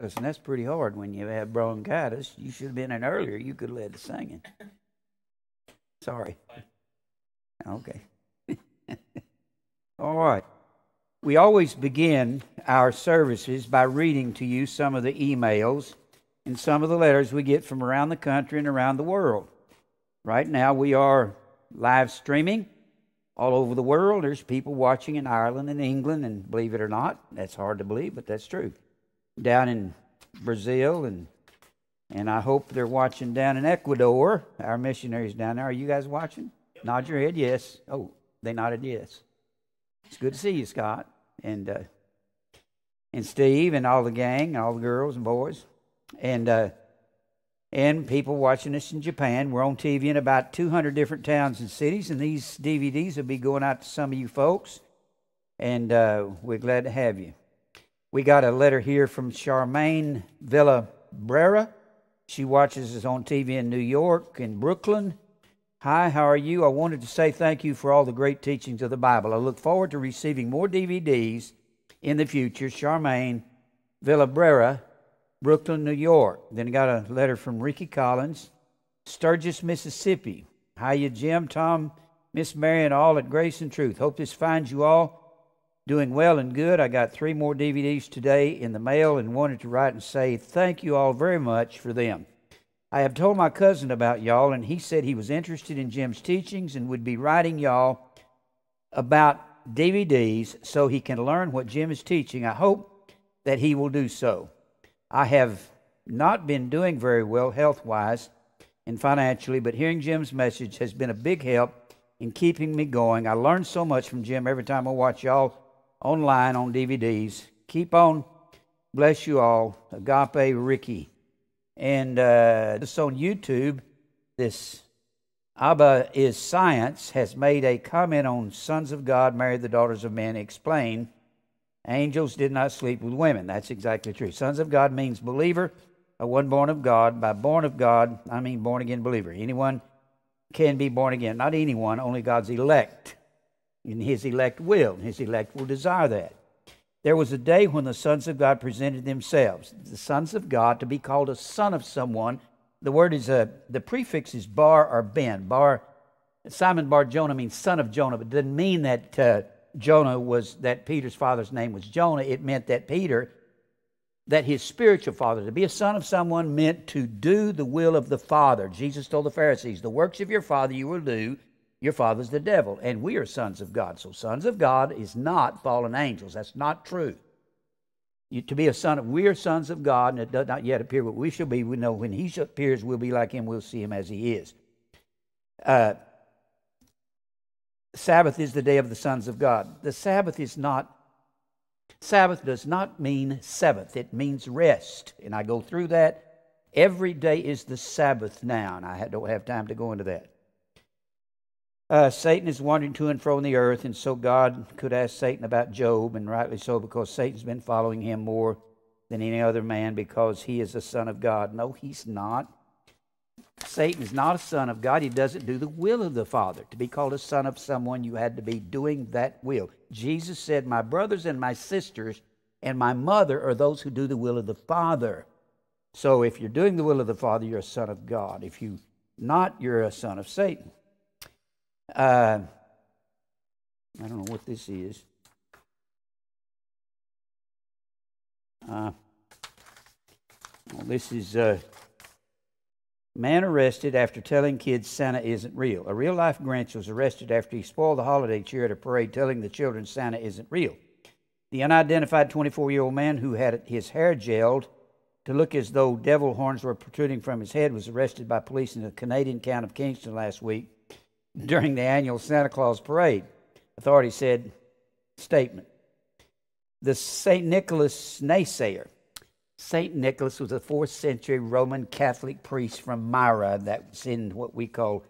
And that's pretty hard when you have bronchitis. You should have been in earlier. You could have led the singing. Sorry. Okay. All right. We always begin our services by reading to you some of the emails and some of the letters we get from around the country and around the world. Right now we are live streaming all over the world. There's people watching in Ireland and England, and believe it or not, that's hard to believe, but that's true. Down in Brazil, and I hope they're watching down in Ecuador, our missionaries down there. Are you guys watching? Yep. Nod your head, yes. Oh, they nodded yes. It's good to see you, Scott, and Steve, and all the gang, all the girls and boys, and people watching us in Japan. We're on TV in about 200 different towns and cities, and these DVDs will be going out to some of you folks, and we're glad to have you. We got a letter here from Charmaine Villabrera. She watches us on TV in New York and Brooklyn. Hi, how are you? I wanted to say thank you for all the great teachings of the Bible. I look forward to receiving more DVDs in the future. Charmaine Villabrera, Brooklyn, New York. Then I got a letter from Ricky Collins, Sturgis, Mississippi. Hiya, Jim, Tom, Miss Mary, and all at Grace and Truth. Hope this finds you all doing well and good. I got 3 more DVDs today in the mail and wanted to write and say thank you all very much for them. I have told my cousin about y'all, and he said he was interested in Jim's teachings and would be writing y'all about DVDs so he can learn what Jim is teaching. I hope that he will do so. I have not been doing very well health-wise and financially, but hearing Jim's message has been a big help in keeping me going. I learn so much from Jim every time I watch y'all online on DVDs. Keep on. Bless you all. Agape Ricky. And this on YouTube, this Abba is Science has made a comment on Sons of God married the daughters of men. Explain, angels did not sleep with women. That's exactly true. Sons of God means believer, a one born of God. By born of God, I mean born again believer. Anyone can be born again. Not anyone, only God's elect. And his elect will. His elect will desire that. There was a day when the sons of God presented themselves. The sons of God, to be called a son of someone, the word is, the prefix is bar or ben. Bar, Simon Bar Jonah means son of Jonah, but it didn't mean that that Peter's father's name was Jonah. It meant that Peter, that his spiritual father, to be a son of someone meant to do the will of the Father. Jesus told the Pharisees, the works of your father you will do. Your father's the devil, and we are sons of God. So sons of God is not fallen angels. That's not true. To be a son of, we are sons of God, and it does not yet appear what we shall be. We know when he appears, we'll be like him. We'll see him as he is. Sabbath is the day of the sons of God. The Sabbath is not, Sabbath does not mean Sabbath. It means rest, and I go through that. Every day is the Sabbath now, and I don't have time to go into that. Satan is wandering to and fro on the earth, and so God could ask Satan about Job, and rightly so, because Satan's been following him more than any other man because he is a son of God. No, he's not. Satan is not a son of God. He doesn't do the will of the Father. To be called a son of someone, you had to be doing that will. Jesus said, my brothers and my sisters and my mother are those who do the will of the Father. So if you're doing the will of the Father, you're a son of God. If you're not, you're a son of Satan. I don't know what this is. Well, this is man arrested after telling kids Santa isn't real. A real-life Grinch was arrested after he spoiled the holiday cheer at a parade telling the children Santa isn't real. The unidentified 24-year-old man who had his hair gelled to look as though devil horns were protruding from his head was arrested by police in the Canadian town of Kingston last week during the annual Santa Claus parade, authorities said, statement. The St. Nicholas naysayer. St. Nicholas was a 4th century Roman Catholic priest from Myra that was in what we call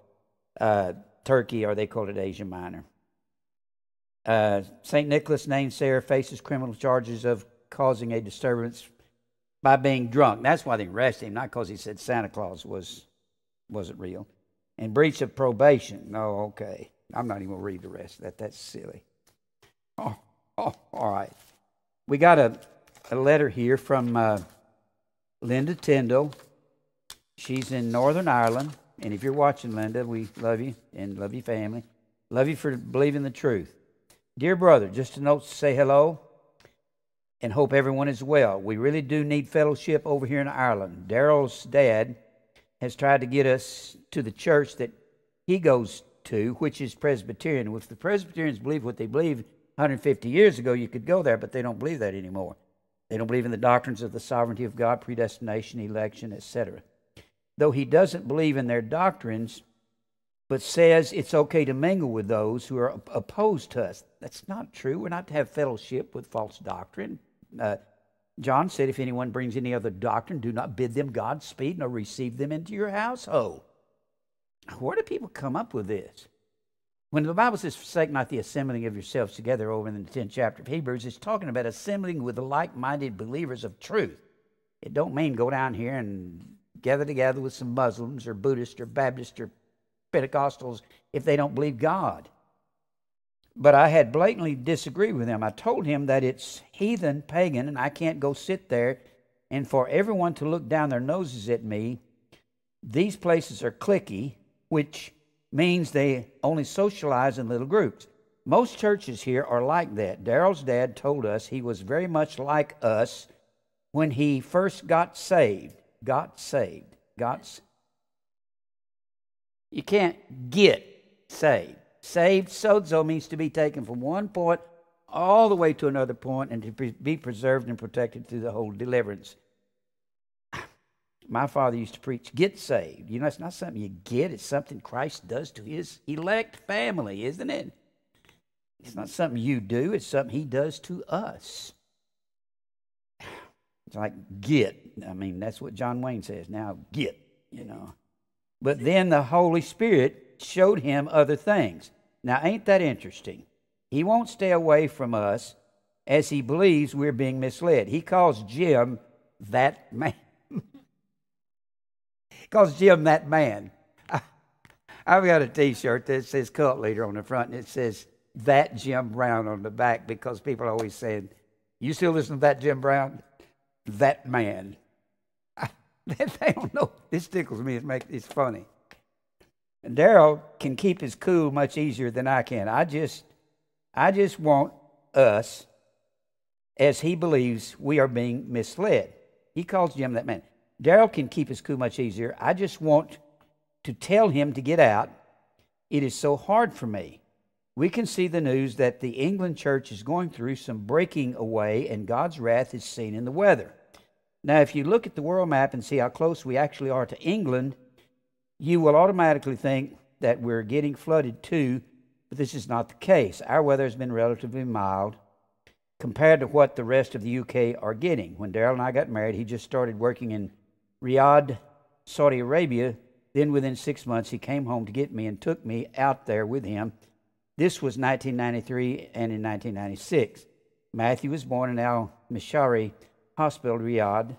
Turkey, or they call it Asia Minor. St. Nicholas naysayer faces criminal charges of causing a disturbance by being drunk. That's why they arrested him, not because he said Santa Claus wasn't real. And breach of probation. No, okay. I'm not even going to read the rest of that. That's silly. All right. We got a letter here from Linda Tyndall. She's in Northern Ireland. And if you're watching, Linda, we love you and love your family. Love you for believing the truth. Dear brother, just a note to say hello and hope everyone is well. We really do need fellowship over here in Ireland. Daryl's dad has tried to get us to the church that he goes to, which is Presbyterian. If the Presbyterians believe what they believed 150 years ago, you could go there, but they don't believe that anymore. They don't believe in the doctrines of the sovereignty of God, predestination, election, etc. Though he doesn't believe in their doctrines, but says it's okay to mingle with those who are opposed to us. That's not true. We're not to have fellowship with false doctrine. John said, if anyone brings any other doctrine, do not bid them Godspeed, nor receive them into your household. Where do people come up with this? When the Bible says, forsake not the assembling of yourselves together over in the 10th chapter of Hebrews, it's talking about assembling with the like-minded believers of truth. It don't mean go down here and gather together with some Muslims or Buddhists or Baptists or Pentecostals if they don't believe God. But I had blatantly disagreed with him. I told him that it's heathen, pagan, and I can't go sit there and for everyone to look down their noses at me. These places are cliquey, which means they only socialize in little groups. Most churches here are like that. Daryl's dad told us he was very much like us when he first got saved. You can't get saved. Saved, sozo, means to be taken from one point all the way to another point and to be preserved and protected through the whole deliverance. My father used to preach, get saved. You know, it's not something you get. It's something Christ does to his elect family, isn't it? It's not something you do. It's something he does to us. It's like get. I mean, that's what John Wayne says. Now get, you know. But then the Holy Spirit showed him other things. Now, ain't that interesting? He won't stay away from us as he believes we're being misled. He calls Jim that man. Because Jim, that man. I've got a T-shirt that says cult leader on the front, and it says that Jim Brown on the back, because people are always saying, you still listen to that Jim Brown? That man. They don't know. This tickles me. It's funny. Daryl can keep his cool much easier than I can. I just want us, as he believes, we are being misled. He calls Jim that man. Daryl can keep his cool much easier. I just want to tell him to get out. It is so hard for me. We can see the news that the England church is going through some breaking away, and God's wrath is seen in the weather. Now, if you look at the world map and see how close we actually are to England, you will automatically think that we're getting flooded too, but this is not the case. Our weather has been relatively mild compared to what the rest of the UK are getting. When Daryl and I got married, he just started working in Riyadh, Saudi Arabia. Then within 6 months, he came home to get me and took me out there with him. This was 1993 and in 1996. Matthew was born in Al-Mishari Hospital, Riyadh.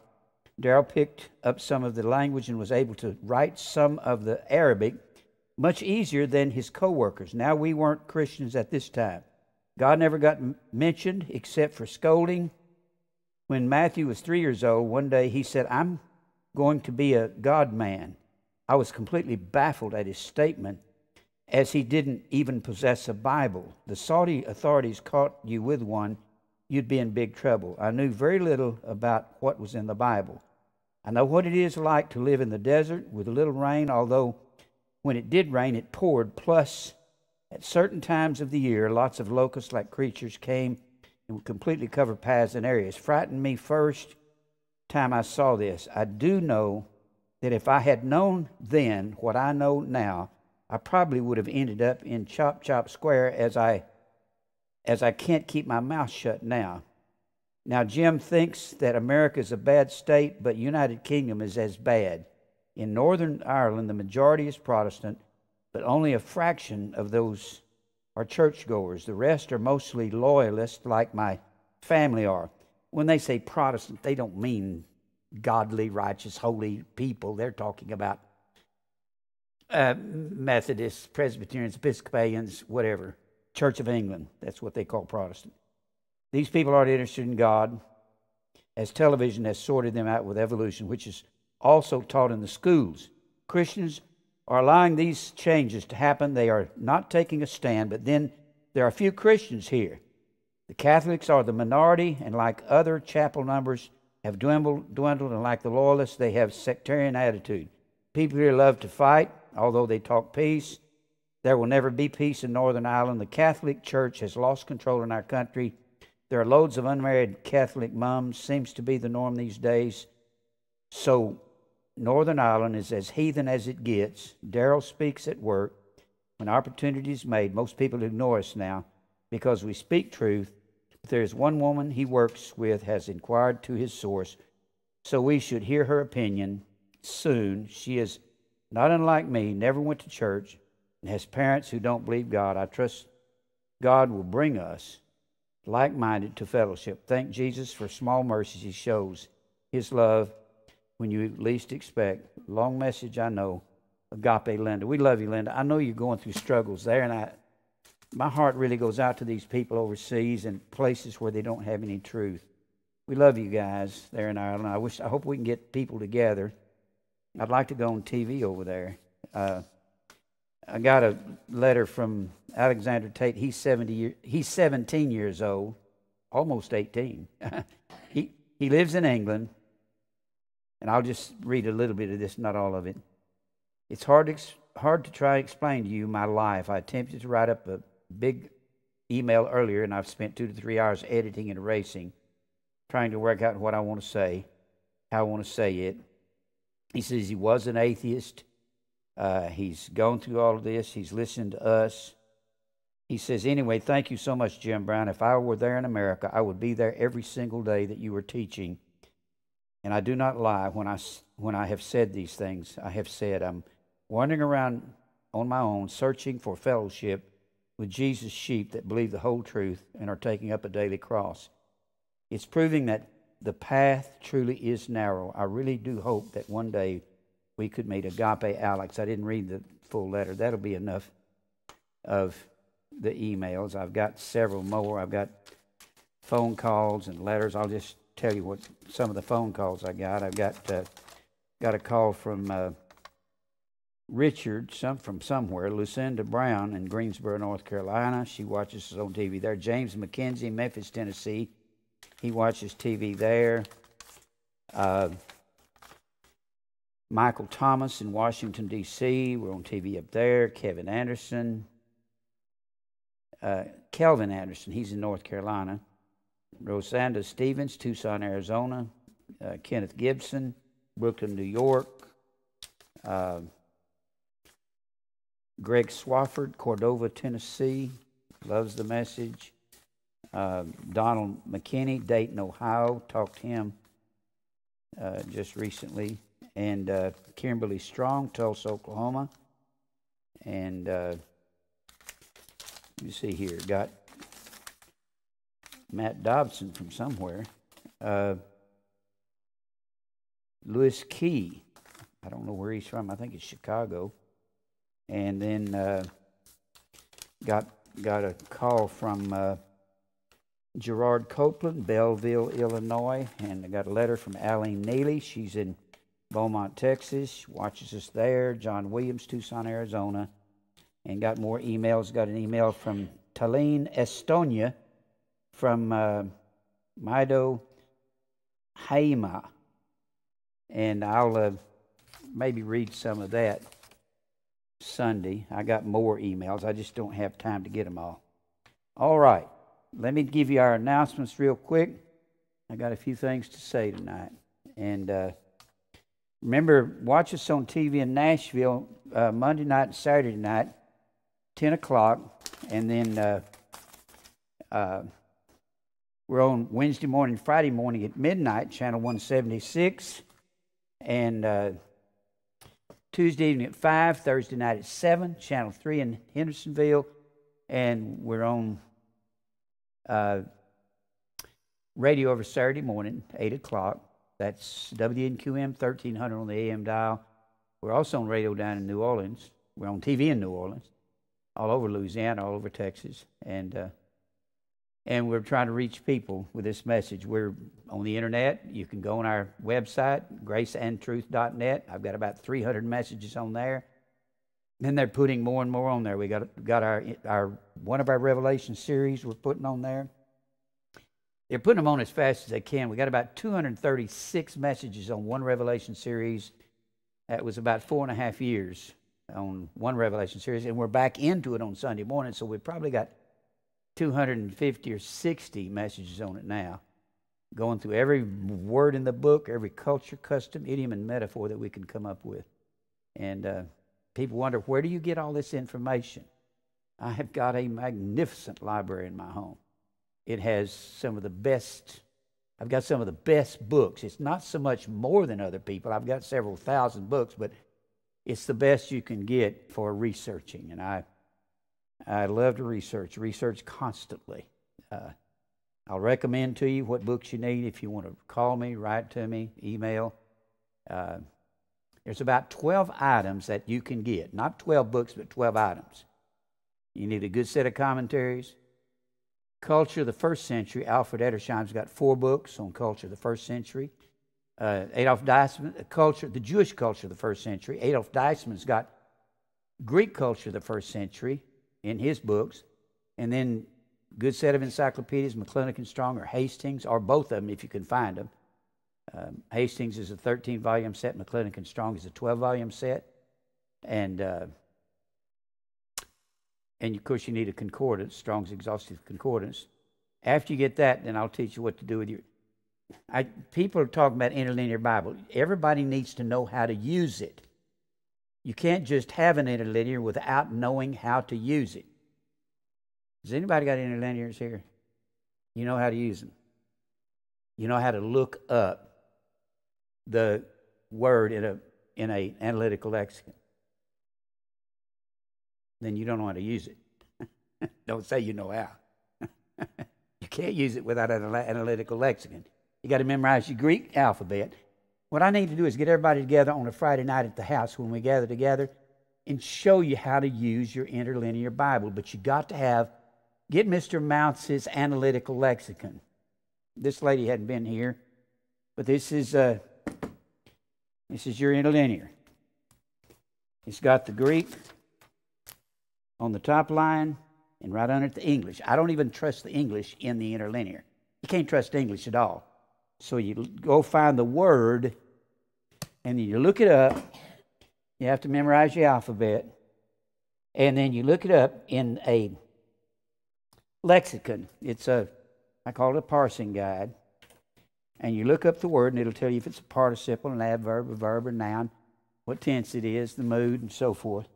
Daryl picked up some of the language and was able to write some of the Arabic much easier than his co-workers. Now, we weren't Christians at this time. God never got mentioned except for scolding. When Matthew was 3 years old, one day he said, I'm going to be a God man. I was completely baffled at his statement, as he didn't even possess a Bible. The Saudi authorities caught you with one, you'd be in big trouble. I knew very little about what was in the Bible. I know what it is like to live in the desert with a little rain, although when it did rain, it poured. Plus, at certain times of the year, lots of locust-like creatures came and would completely cover paths and areas. Frightened me first time I saw this. I do know that if I had known then what I know now, I probably would have ended up in Chop Chop Square, as I can't keep my mouth shut now. Now, Jim thinks that America is a bad state, but United Kingdom is as bad. In Northern Ireland, the majority is Protestant, but only a fraction of those are churchgoers. The rest are mostly loyalists, like my family are. When they say Protestant, they don't mean godly, righteous, holy people. They're talking about Methodists, Presbyterians, Episcopalians, whatever. Church of England, that's what they call Protestant. These people aren't interested in God. as television has sorted them out with evolution, which is also taught in the schools. Christians are allowing these changes to happen. They are not taking a stand, but then there are a few Christians here. The Catholics are the minority, and like other chapel numbers, have dwindled, and like the loyalists, they have sectarian attitude. People here love to fight, although they talk peace. There will never be peace in Northern Ireland. The Catholic Church has lost control in our country. There are loads of unmarried Catholic mums, seems to be the norm these days. So Northern Ireland is as heathen as it gets. Darrell speaks at work. When opportunity is made, most people ignore us now because we speak truth. But there is one woman he works with has inquired to his source, so we should hear her opinion soon. She is not unlike me, never went to church, and has parents who don't believe God. I trust God will bring us like-minded to fellowship. Thank Jesus for small mercies he shows, his love when you least expect. Long message, I know. Agape, Linda. We love you, Linda. I know you're going through struggles there, and my heart really goes out to these people overseas and places where they don't have any truth. We love you guys there in Ireland. I hope we can get people together. I'd like to go on TV over there. I got a letter from Alexander Tate. He's 17 years old, almost 18. He lives in England, and I'll just read a little bit of this, not all of it. It's hard to try and explain to you my life. I attempted to write up a big email earlier, and I've spent 2 to 3 hours editing and erasing, trying to work out what I want to say, how I want to say it. He says he was an atheist. He's gone through all of this. He's listened to us. He says, anyway, thank you so much, Jim Brown. If I were there in America, I would be there every single day that you were teaching. And I do not lie when I have said these things. I have said I'm wandering around on my own, searching for fellowship with Jesus' sheep that believe the whole truth and are taking up a daily cross. It's proving that the path truly is narrow. I really do hope that one day we could meet. Agape, Alex. I didn't read the full letter. That'll be enough of the emails. I've got several more. I've got phone calls and letters. I'll just tell you what some of the phone calls I got. I've got a call from Richard, from somewhere, Lucinda Brown in Greensboro, North Carolina. She watches us on TV there. James McKenzie, Memphis, Tennessee. He watches TV there. Michael Thomas in Washington, D.C. We're on TV up there. Kevin Anderson. Kelvin Anderson, he's in North Carolina. Rosanda Stevens, Tucson, Arizona. Kenneth Gibson, Brooklyn, New York. Greg Swafford, Cordova, Tennessee, loves the message. Donald McKinney, Dayton, Ohio, talked to him just recently. And Kimberly Strong, Tulsa, Oklahoma. And you see here, got Matt Dobson from somewhere. Louis Key, I don't know where he's from. I think it's Chicago. And then got a call from Gerard Copeland, Belleville, Illinois. And I got a letter from Aline Neely. She's in Beaumont, Texas. Watches us there. John Williams, Tucson, Arizona. And got more emails. Got an email from Tallinn, Estonia, from Maido Haima. And I'll maybe read some of that Sunday. I got more emails. I just don't have time to get them all. All right. Let me give you our announcements real quick. I got a few things to say tonight. And remember, watch us on TV in Nashville Monday night and Saturday night, 10 o'clock. And then we're on Wednesday morning, Friday morning at midnight, channel 176. And Tuesday evening at 5, Thursday night at 7, channel 3 in Hendersonville. And we're on radio every Saturday morning, 8 o'clock. That's WNQM 1300 on the AM dial. We're also on radio down in New Orleans. We're on TV in New Orleans, all over Louisiana, all over Texas. And and we're trying to reach people with this message. We're on the internet. You can go on our website, graceandtruth.net. I've got about 300 messages on there. And they're putting more and more on there. We got our one of our Revelation series we're putting on there. They're putting them on as fast as they can. We got about 236 messages on one Revelation series. That was about 4.5 years on one Revelation series, and we're back into it on Sunday morning, so we've probably got 250 or 60 messages on it now, going through every word in the book, every culture, custom, idiom, and metaphor that we can come up with. And people wonder, where do you get all this information? I have got a magnificent library in my home. It has some of the best, I've got some of the best books. It's not so much more than other people. I've got several thousand books, but it's the best you can get for researching. And I love to research constantly. I'll recommend to you what books you need if you want to call me, write to me, email. There's about 12 items that you can get. Not 12 books, but 12 items. You need a good set of commentaries. Culture of the First Century, Alfred Edersheim's got 4 books on culture of the first century. Adolf Deisman, culture, the Jewish culture of the first century. Adolf Deisman's got Greek culture of the first century in his books. And then good set of encyclopedias, McClintock and Strong or Hastings, or both of them if you can find them. Hastings is a 13-volume set. McClintock and Strong is a 12-volume set. And of course, you need a concordance, Strong's Exhaustive Concordance. After you get that, then I'll teach you what to do with your... people are talking about interlinear Bible. Everybody needs to know how to use it. You can't just have an interlinear without knowing how to use it. Has anybody got interlinears here? You know how to use them. You know how to look up the word in a analytical lexicon. Then you don't know how to use it. Don't say you know how. You can't use it without an analytical lexicon. You got to memorize your Greek alphabet. What I need to do is get everybody together on a Friday night at the house when we gather together and show you how to use your interlinear Bible. But you got to get Mr. Mounce's analytical lexicon. This lady hadn't been here, but this is your interlinear. It's got the Greek on the top line, and right under it, the English. I don't even trust the English in the interlinear. You can't trust English at all. So you go find the word, and then you look it up. You have to memorize your alphabet. And then you look it up in a lexicon. It's a, I call it a parsing guide. And you look up the word, and it'll tell you if it's a participle, an adverb, a verb, or noun, what tense it is, the mood, and so forth.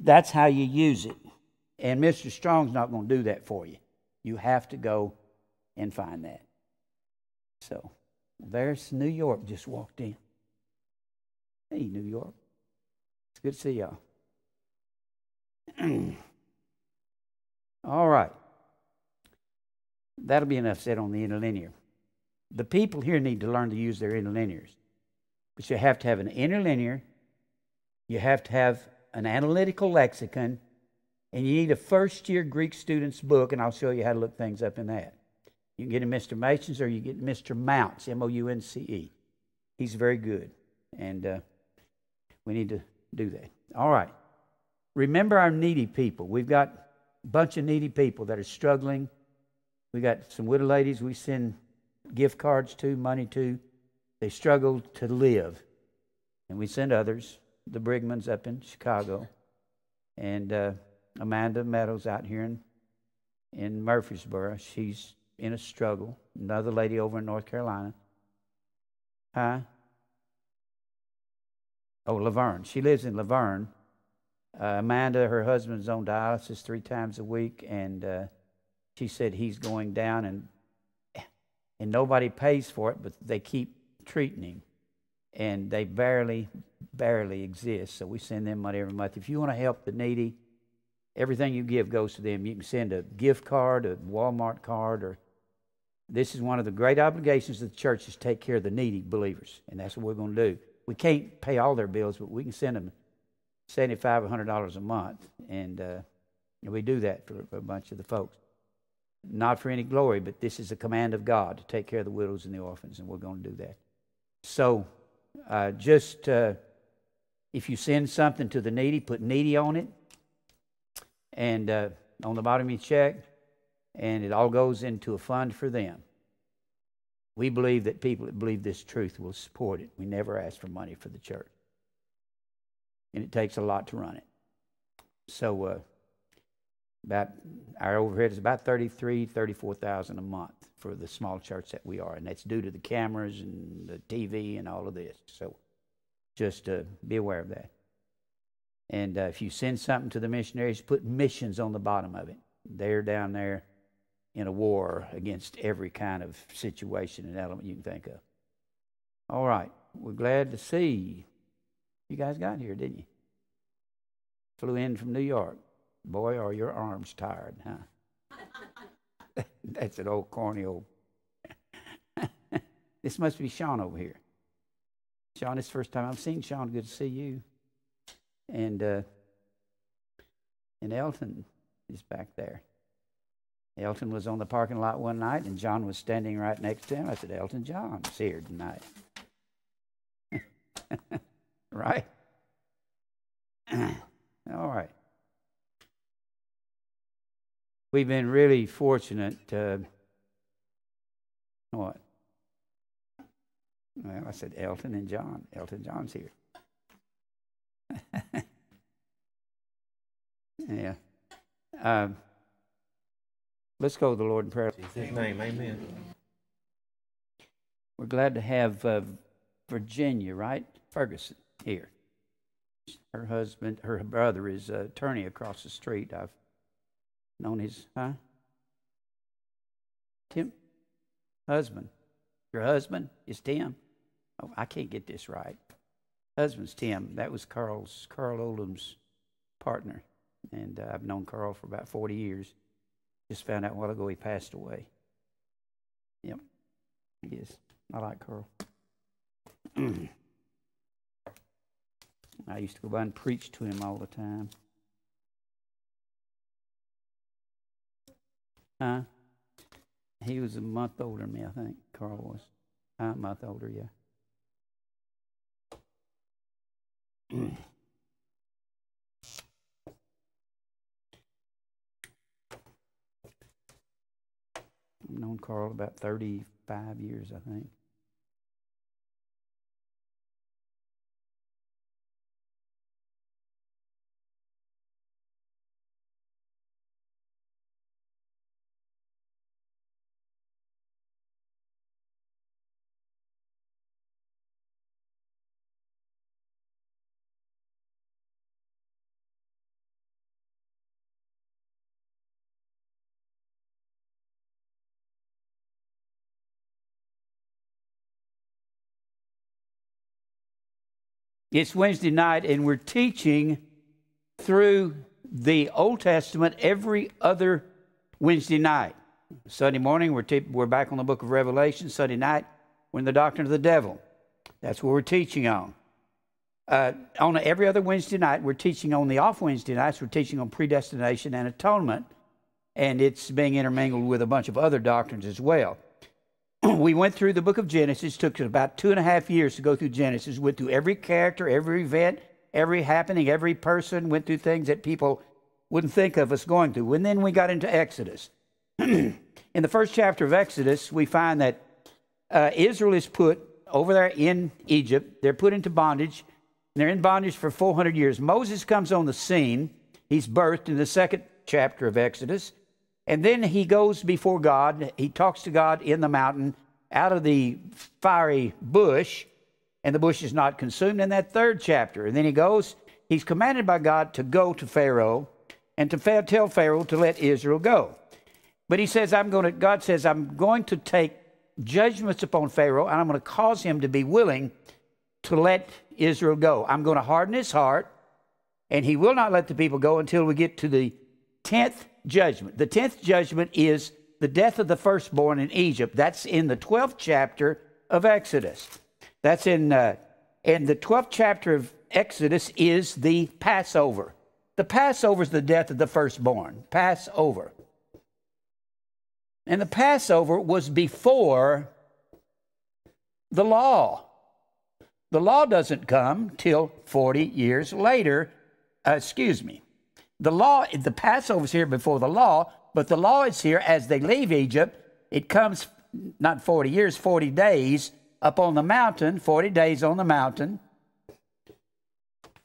That's how you use it. And Mr. Strong's not going to do that for you. You have to go and find that. So, there's New York just walked in. Hey, New York. It's good to see y'all. All right. That'll be enough said on the interlinear. The people here need to learn to use their interlinears. But you have to have an interlinear. You have to have an analytical lexicon, and you need a first-year Greek student's book, and I'll show you how to look things up in that. You can get in Mr. Mason's, or you get Mr. Mounce, M-O-U-N-C-E. He's very good, and we need to do that. All right. Remember our needy people. We've got a bunch of needy people that are struggling. We got some widow ladies we send gift cards to, money to. They struggle to live, and we send others. The Brigmans up in Chicago, and Amanda Meadows out here in Murfreesboro. She's in a struggle. Another lady over in North Carolina. Huh? Oh, Laverne. She lives in Laverne. Amanda, her husband's on dialysis 3 times a week, and she said he's going down, and nobody pays for it, but they keep treating him, and they barely exist, so we send them money every month. If you want to help the needy, everything you give goes to them. You can send a gift card, a Walmart card, or this is one of the great obligations of the church is to take care of the needy believers, and that's what we're going to do. We can't pay all their bills, but we can send them $75 or $100 a month, and we do that for a bunch of the folks. not for any glory, but this is a command of God to take care of the widows and the orphans, and we're going to do that. So if you send something to the needy, put needy on it, and on the bottom of your check, and it all goes into a fund for them. We believe that people that believe this truth will support it. We never ask for money for the church. And it takes a lot to run it. So about our overhead is about $34,000 a month for the small church that we are. And that's due to the cameras and the TV and all of this. So just be aware of that. And if you send something to the missionaries, put missions on the bottom of it. They're down there in a war against every kind of situation and element you can think of. All right. We're glad to see you guys got here, didn't you? Flew in from New York. Boy, are your arms tired, huh? That's an old corny old... This must be Sean over here. Sean, it's the first time I've seen Sean. Good to see you. And Elton is back there. Elton was on the parking lot one night, and John was standing right next to him. I said, Elton, John's here tonight. Right? All right. We've been really fortunate. What? Well, I said Elton and John. Elton John's here. Yeah. Let's go to the Lord in prayer. In His name, amen. We're glad to have Virginia, right? Ferguson here. Her husband, her brother is an attorney across the street. I've known his, huh? Tim? Husband. Your husband is Tim? Oh, I can't get this right. Husband's Tim. That was Carl Oldham's partner. And I've known Carl for about 40 years. Just found out a while ago he passed away. Yep. Yes. I like Carl. I used to go by and preach to him all the time. Huh? He was a month older than me, I think. Carl was. A month older, yeah. I've known Carl about 35 years, I think. It's Wednesday night, and we're teaching through the Old Testament every other Wednesday night. Sunday morning, we're back on the book of Revelation. Sunday night, we're in the doctrine of the devil. That's what we're teaching on. On every other Wednesday night, we're teaching on the off Wednesday nights. We're teaching on predestination and atonement, and it's being intermingled with a bunch of other doctrines as well. We went through the book of Genesis. It took about 2.5 years to go through Genesis. Went through every character, every event, every happening, every person. Went through things that people wouldn't think of us going through. And then we got into Exodus. In the first chapter of Exodus, we find that Israel is put over there in Egypt. They're put into bondage. And they're in bondage for 400 years. Moses comes on the scene. He's birthed in the second chapter of Exodus. And then he goes before God. He talks to God in the mountain out of the fiery bush, and the bush is not consumed in that third chapter. And then he goes, he's commanded by God to go to Pharaoh and to tell Pharaoh to let Israel go. But he says, God says, I'm going to take judgments upon Pharaoh, and I'm going to cause him to be willing to let Israel go. I'm going to harden his heart, and he will not let the people go until we get to the 10th judgment. The 10th judgment is the death of the firstborn in Egypt. That's in the 12th chapter of Exodus. That's in and the 12th chapter of Exodus is the Passover. The Passover is the death of the firstborn. Passover. And the Passover was before the law. The law doesn't come till 40 years later. The Passover is here before the law, but the law is here as they leave Egypt. It comes not 40 years, 40 days up on the mountain, 40 days on the mountain.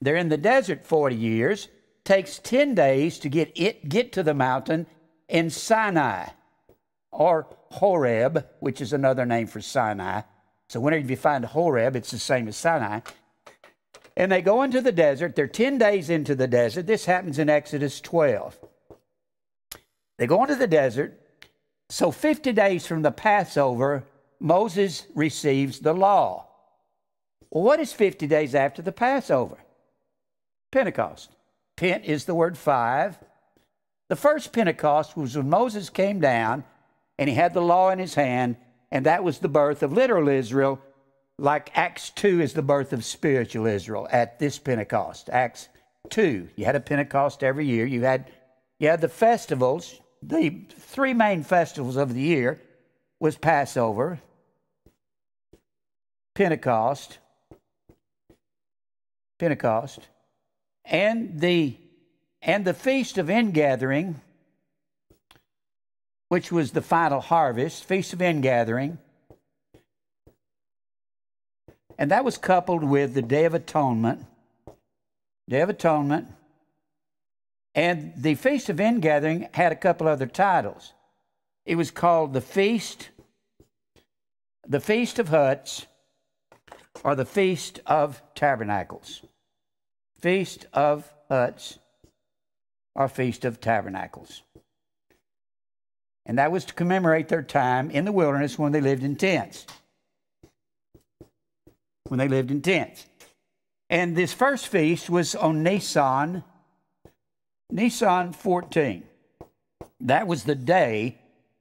They're in the desert 40 years. Takes 10 days to get to the mountain in Sinai, or Horeb, which is another name for Sinai. So whenever you find Horeb, it's the same as Sinai. And they go into the desert. They're 10 days into the desert. This happens in Exodus 12. They go into the desert. So 50 days from the Passover, Moses receives the law. Well, what is 50 days after the Passover? Pentecost. Pent is the word 5. The first Pentecost was when Moses came down and he had the law in his hand, and that was the birth of literal Israel, like Acts 2 is the birth of spiritual Israel at this Pentecost. Acts 2, you had a Pentecost every year. You had the festivals. The three main festivals of the year was Passover, Pentecost, and the Feast of Ingathering, which was the final harvest, Feast of Ingathering. And that was coupled with the Day of Atonement. And the Feast of Ingathering had a couple other titles. It was called the Feast of Huts, or the Feast of Tabernacles. Feast of Huts, or Feast of Tabernacles. And that was to commemorate their time in the wilderness when they lived in tents. And this first feast was on Nisan 14. That was the day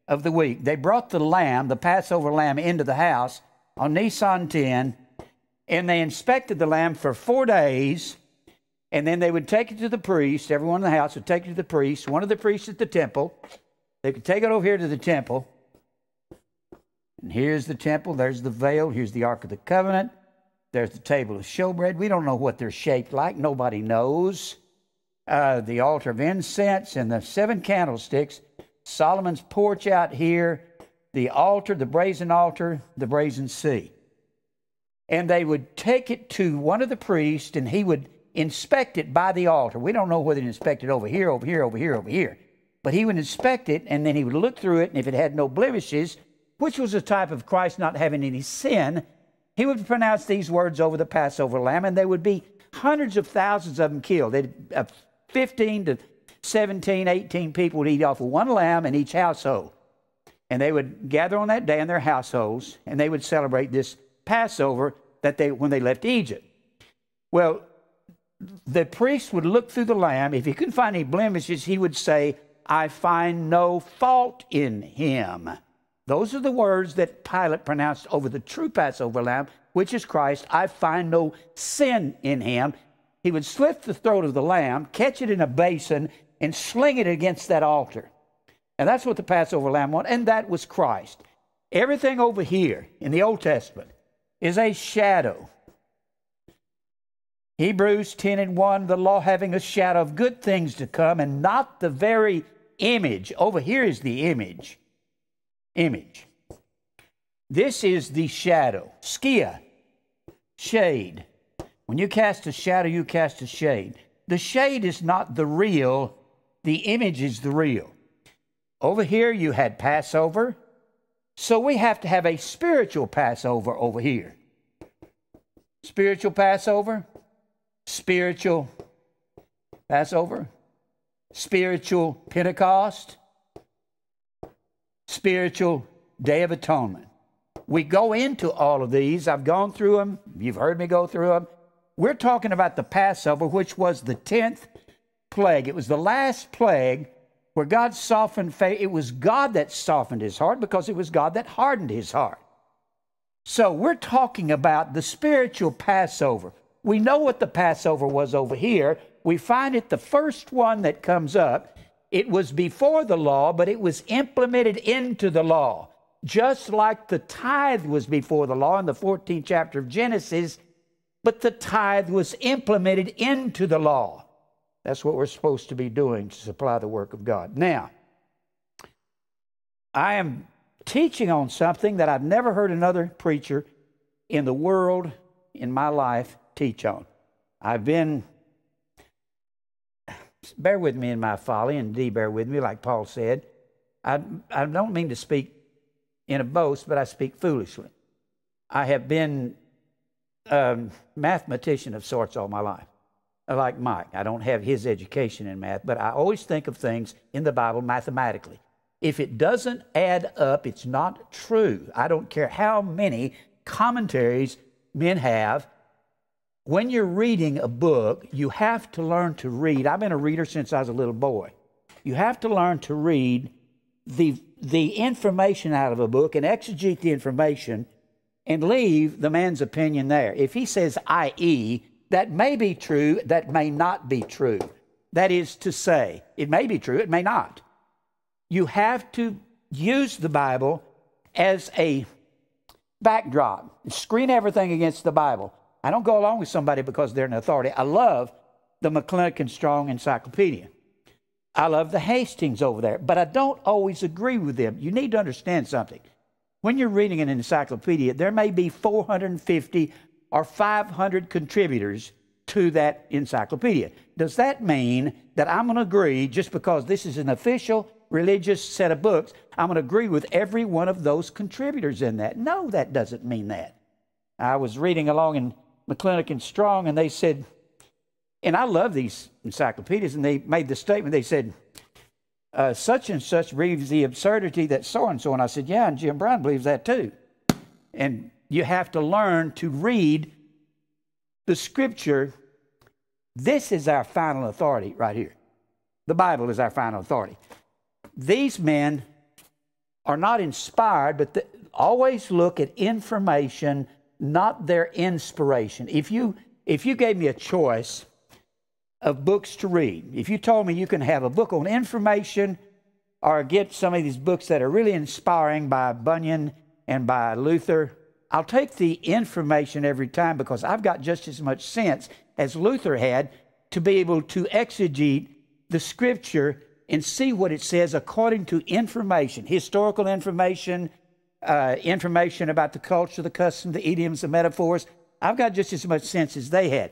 of the week. They brought the lamb, the Passover lamb, into the house on Nisan 10, and they inspected the lamb for 4 days, and then they would take it to the priest. Everyone in the house would take it to the priest, one of the priests at the temple. They could take it over here to the temple. And here's the temple. There's the veil. Here's the Ark of the Covenant. There's the table of showbread. We don't know what they're shaped like. Nobody knows. The altar of incense and the 7 candlesticks. Solomon's porch out here. The altar, the brazen altar, the brazen sea. And they would take it to one of the priests, and he would inspect it by the altar. We don't know whether he inspected over here, over here, over here, over here. But he would inspect it, and then he would look through it, and if it had no blemishes, which was a type of Christ not having any sin, he would pronounce these words over the Passover lamb, and there would be hundreds of thousands of them killed. 15 to 17, 18 people would eat off of one lamb in each household. And they would gather on that day in their households, and they would celebrate this Passover when they left Egypt. Well, the priest would look through the lamb. If he couldn't find any blemishes, he would say, "I find no fault in him." Those are the words that Pilate pronounced over the true Passover lamb, which is Christ. "I find no sin in him." He would slit the throat of the lamb, catch it in a basin, and sling it against that altar. And that's what the Passover lamb was, and that was Christ. Everything over here in the Old Testament is a shadow. Hebrews 10:1, the law having a shadow of good things to come and not the very image. Over here is the image. This is the shadow. Skia, shade. When you cast a shadow, you cast a shade. The shade is not the real. The image is the real. Over here you had Passover. So we have to have a spiritual Passover over here. Spiritual Passover. Spiritual Passover. Spiritual Pentecost. Spiritual Day of Atonement. We go into all of these. I've gone through them. You've heard me go through them. We're talking about the Passover, which was the 10th plague. It was the last plague where God softened faith. It was God that softened his heart because it was God that hardened his heart. So we're talking about the spiritual Passover. We know what the Passover was over here. We find it the first one that comes up. It was before the law, but it was implemented into the law. Just like the tithe was before the law in the 14th chapter of Genesis, but the tithe was implemented into the law. That's what we're supposed to be doing to supply the work of God. Now, I am teaching on something that I've never heard another preacher in the world, in my life, teach on. I've been, bear with me in my folly, and indeed bear with me, like Paul said. I don't mean to speak in a boast, but I speak foolishly. I have been a mathematician of sorts all my life, like Mike. I don't have his education in math, but I always think of things in the Bible mathematically. If it doesn't add up, it's not true. I don't care how many commentaries men have. When you're reading a book, you have to learn to read. I've been a reader since I was a little boy. You have to learn to read the information out of a book and exegete the information and leave the man's opinion there. If he says, i.e., that may be true, that may not be true. That is to say, it may be true, it may not. You have to use the Bible as a backdrop. Screen everything against the Bible. I don't go along with somebody because they're an authority. I love the McClintock and Strong Encyclopedia. I love the Hastings over there, but I don't always agree with them. You need to understand something. When you're reading an encyclopedia, there may be 450 or 500 contributors to that encyclopedia. Does that mean that I'm going to agree, just because this is an official religious set of books, I'm going to agree with every one of those contributors in that? No, that doesn't mean that. I was reading along in McClintock and Strong, and they said, and I love these encyclopedias, and they made the statement, they said, such and such believes the absurdity that so-and-so, and I said, yeah, and Jim Brown believes that too. And you have to learn to read the Scripture. This is our final authority right here. The Bible is our final authority. These men are not inspired, but always look at information, not their inspiration. If you gave me a choice of books to read, if you told me you can have a book on information or get some of these books that are really inspiring by Bunyan and by Luther, I'll take the information every time, because I've got just as much sense as Luther had to be able to exegete the Scripture and see what it says according to information, historical information, information about the culture, the custom, the idioms, the metaphors. I've got just as much sense as they had.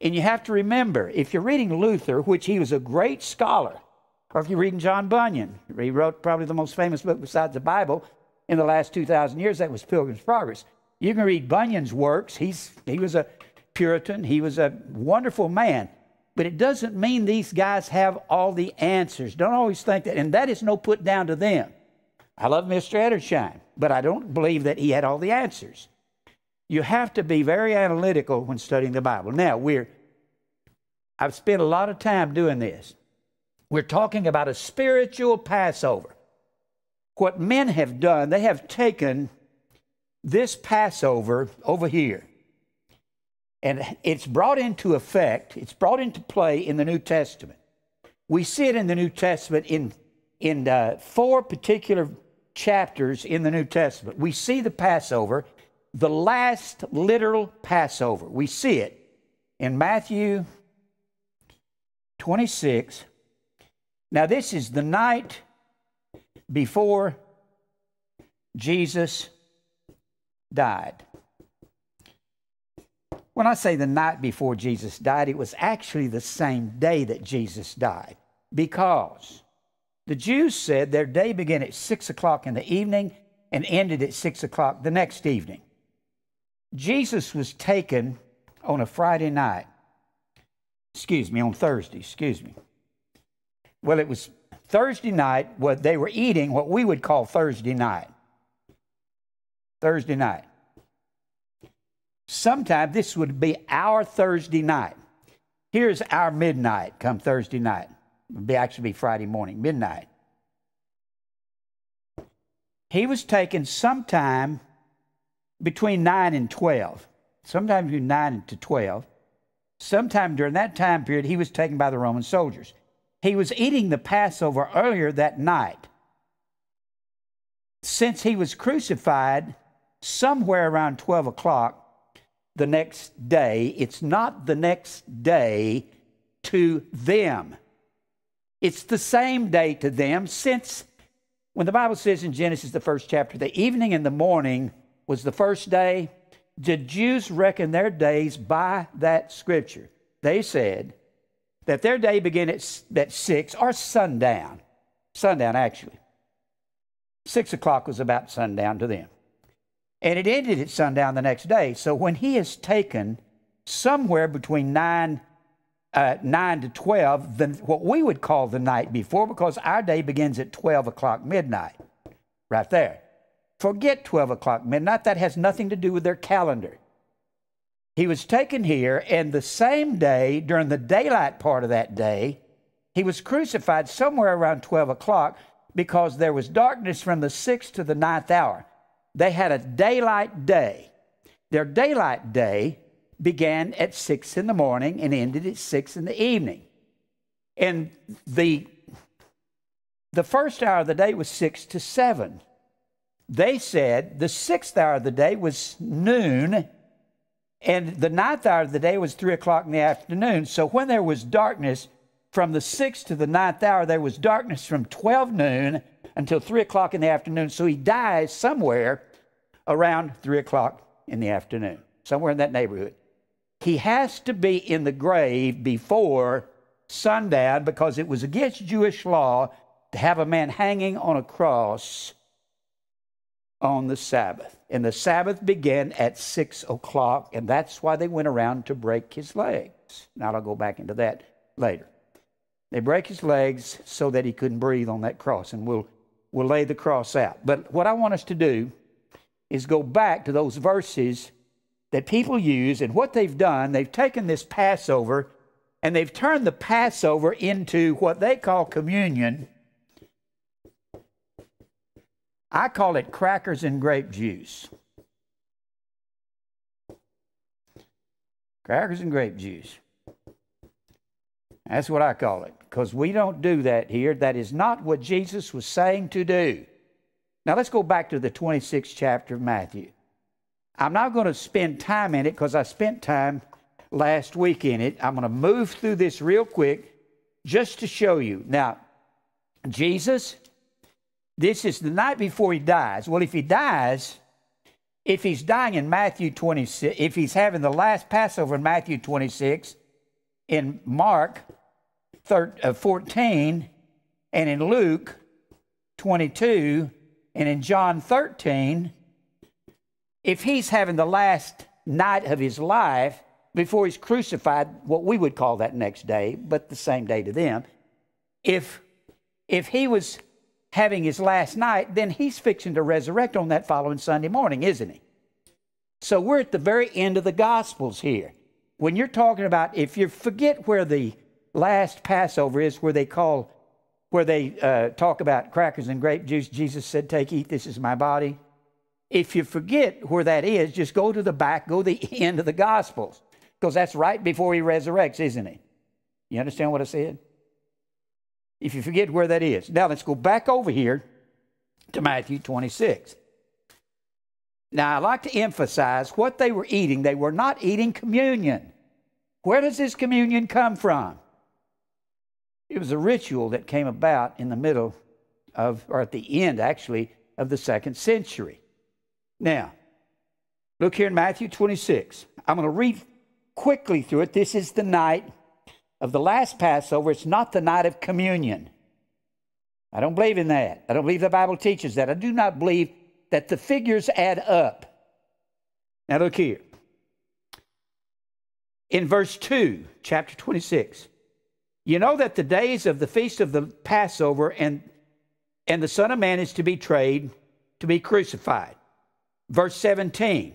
And you have to remember, if you're reading Luther, which he was a great scholar, or if you're reading John Bunyan, he wrote probably the most famous book besides the Bible in the last 2,000 years, that was Pilgrim's Progress. You can read Bunyan's works. He was a Puritan. He was a wonderful man. But it doesn't mean these guys have all the answers. Don't always think that. And that is no put down to them. I love Mr. Edersheim, but I don't believe that he had all the answers. You have to be very analytical when studying the Bible. Now, I've spent a lot of time doing this. We're talking about a spiritual Passover. What men have done, they have taken this Passover over here, and it's brought into effect, it's brought into play in the New Testament. We see it in the New Testament in four particular chapters in the New Testament. We see the Passover, the last literal Passover. We see it in Matthew 26. Now, this is the night before Jesus died. When I say the night before Jesus died, it was actually the same day that Jesus died, because the Jews said their day began at 6 o'clock in the evening and ended at 6 o'clock the next evening. Jesus was taken on a Friday night. Excuse me, on Thursday, excuse me. Well, it was Thursday night, what they were eating, what we would call Thursday night. Thursday night. Sometime this would be our Thursday night. Here's our midnight come Thursday night. It'd actually be Friday morning, midnight. He was taken sometime between 9 and 12. Sometime between 9 to 12. Sometime during that time period, he was taken by the Roman soldiers. He was eating the Passover earlier that night. Since he was crucified somewhere around 12 o'clock the next day, it's not the next day to them. It's the same day to them, since when the Bible says in Genesis, the first chapter, the evening and the morning was the first day, the Jews reckoned their days by that scripture. They said that their day began at 6 or sundown. Sundown, actually. 6 o'clock was about sundown to them. And it ended at sundown the next day. So when he is taken somewhere between 9 to 12, what we would call the night before, because our day begins at 12 o'clock midnight, right there. Forget 12 o'clock midnight. That has nothing to do with their calendar. He was taken here, and the same day, during the daylight part of that day, he was crucified somewhere around 12 o'clock because there was darkness from the 6th to the 9th hour. They had a daylight day. Their daylight day began at 6 in the morning and ended at 6 in the evening. And the first hour of the day was 6 to 7. They said the 6th hour of the day was noon, and the 9th hour of the day was 3 o'clock in the afternoon. So when there was darkness from the 6th to the 9th hour, there was darkness from 12 noon until 3 o'clock in the afternoon. So he dies somewhere around 3 o'clock in the afternoon, somewhere in that neighborhood. He has to be in the grave before sundown because it was against Jewish law to have a man hanging on a cross on the Sabbath. And the Sabbath began at 6 o'clock, and that's why they went around to break his legs. Now I'll go back into that later. They break his legs so that he couldn't breathe on that cross, and we'll lay the cross out. But what I want us to do is go back to those verses that people use, and what they've done, they've taken this Passover and they've turned the Passover into what they call communion. I call it crackers and grape juice. Crackers and grape juice. That's what I call it, because we don't do that here. That is not what Jesus was saying to do. Now let's go back to the 26th chapter of Matthew. I'm not going to spend time in it because I spent time last week in it. I'm going to move through this real quick just to show you. Now, Jesus, this is the night before he dies. Well, if he dies, if he's dying in Matthew 26, if he's having the last Passover in Matthew 26, in Mark 14, and in Luke 22, and in John 13... if he's having the last night of his life before he's crucified, what we would call that next day, but the same day to them, if he was having his last night, then he's fixing to resurrect on that following Sunday morning, isn't he? So we're at the very end of the Gospels here. When you're talking about, if you forget where the last Passover is, where they talk about crackers and grape juice, Jesus said, "Take, eat, this is my body." If you forget where that is, just go to the back, go to the end of the Gospels, because that's right before he resurrects, isn't it? You understand what I said? If you forget where that is. Now, let's go back over here to Matthew 26. Now, I like to emphasize what they were eating. They were not eating communion. Where does this communion come from? It was a ritual that came about in the middle of, or at the end, actually, of the 2nd century. Now, look here in Matthew 26. I'm going to read quickly through it. This is the night of the last Passover. It's not the night of communion. I don't believe in that. I don't believe the Bible teaches that. I do not believe that the figures add up. Now, look here. In verse 2, chapter 26, you know that the days of the feast of the Passover and the Son of Man is to be betrayed, to be crucified. Verse 17,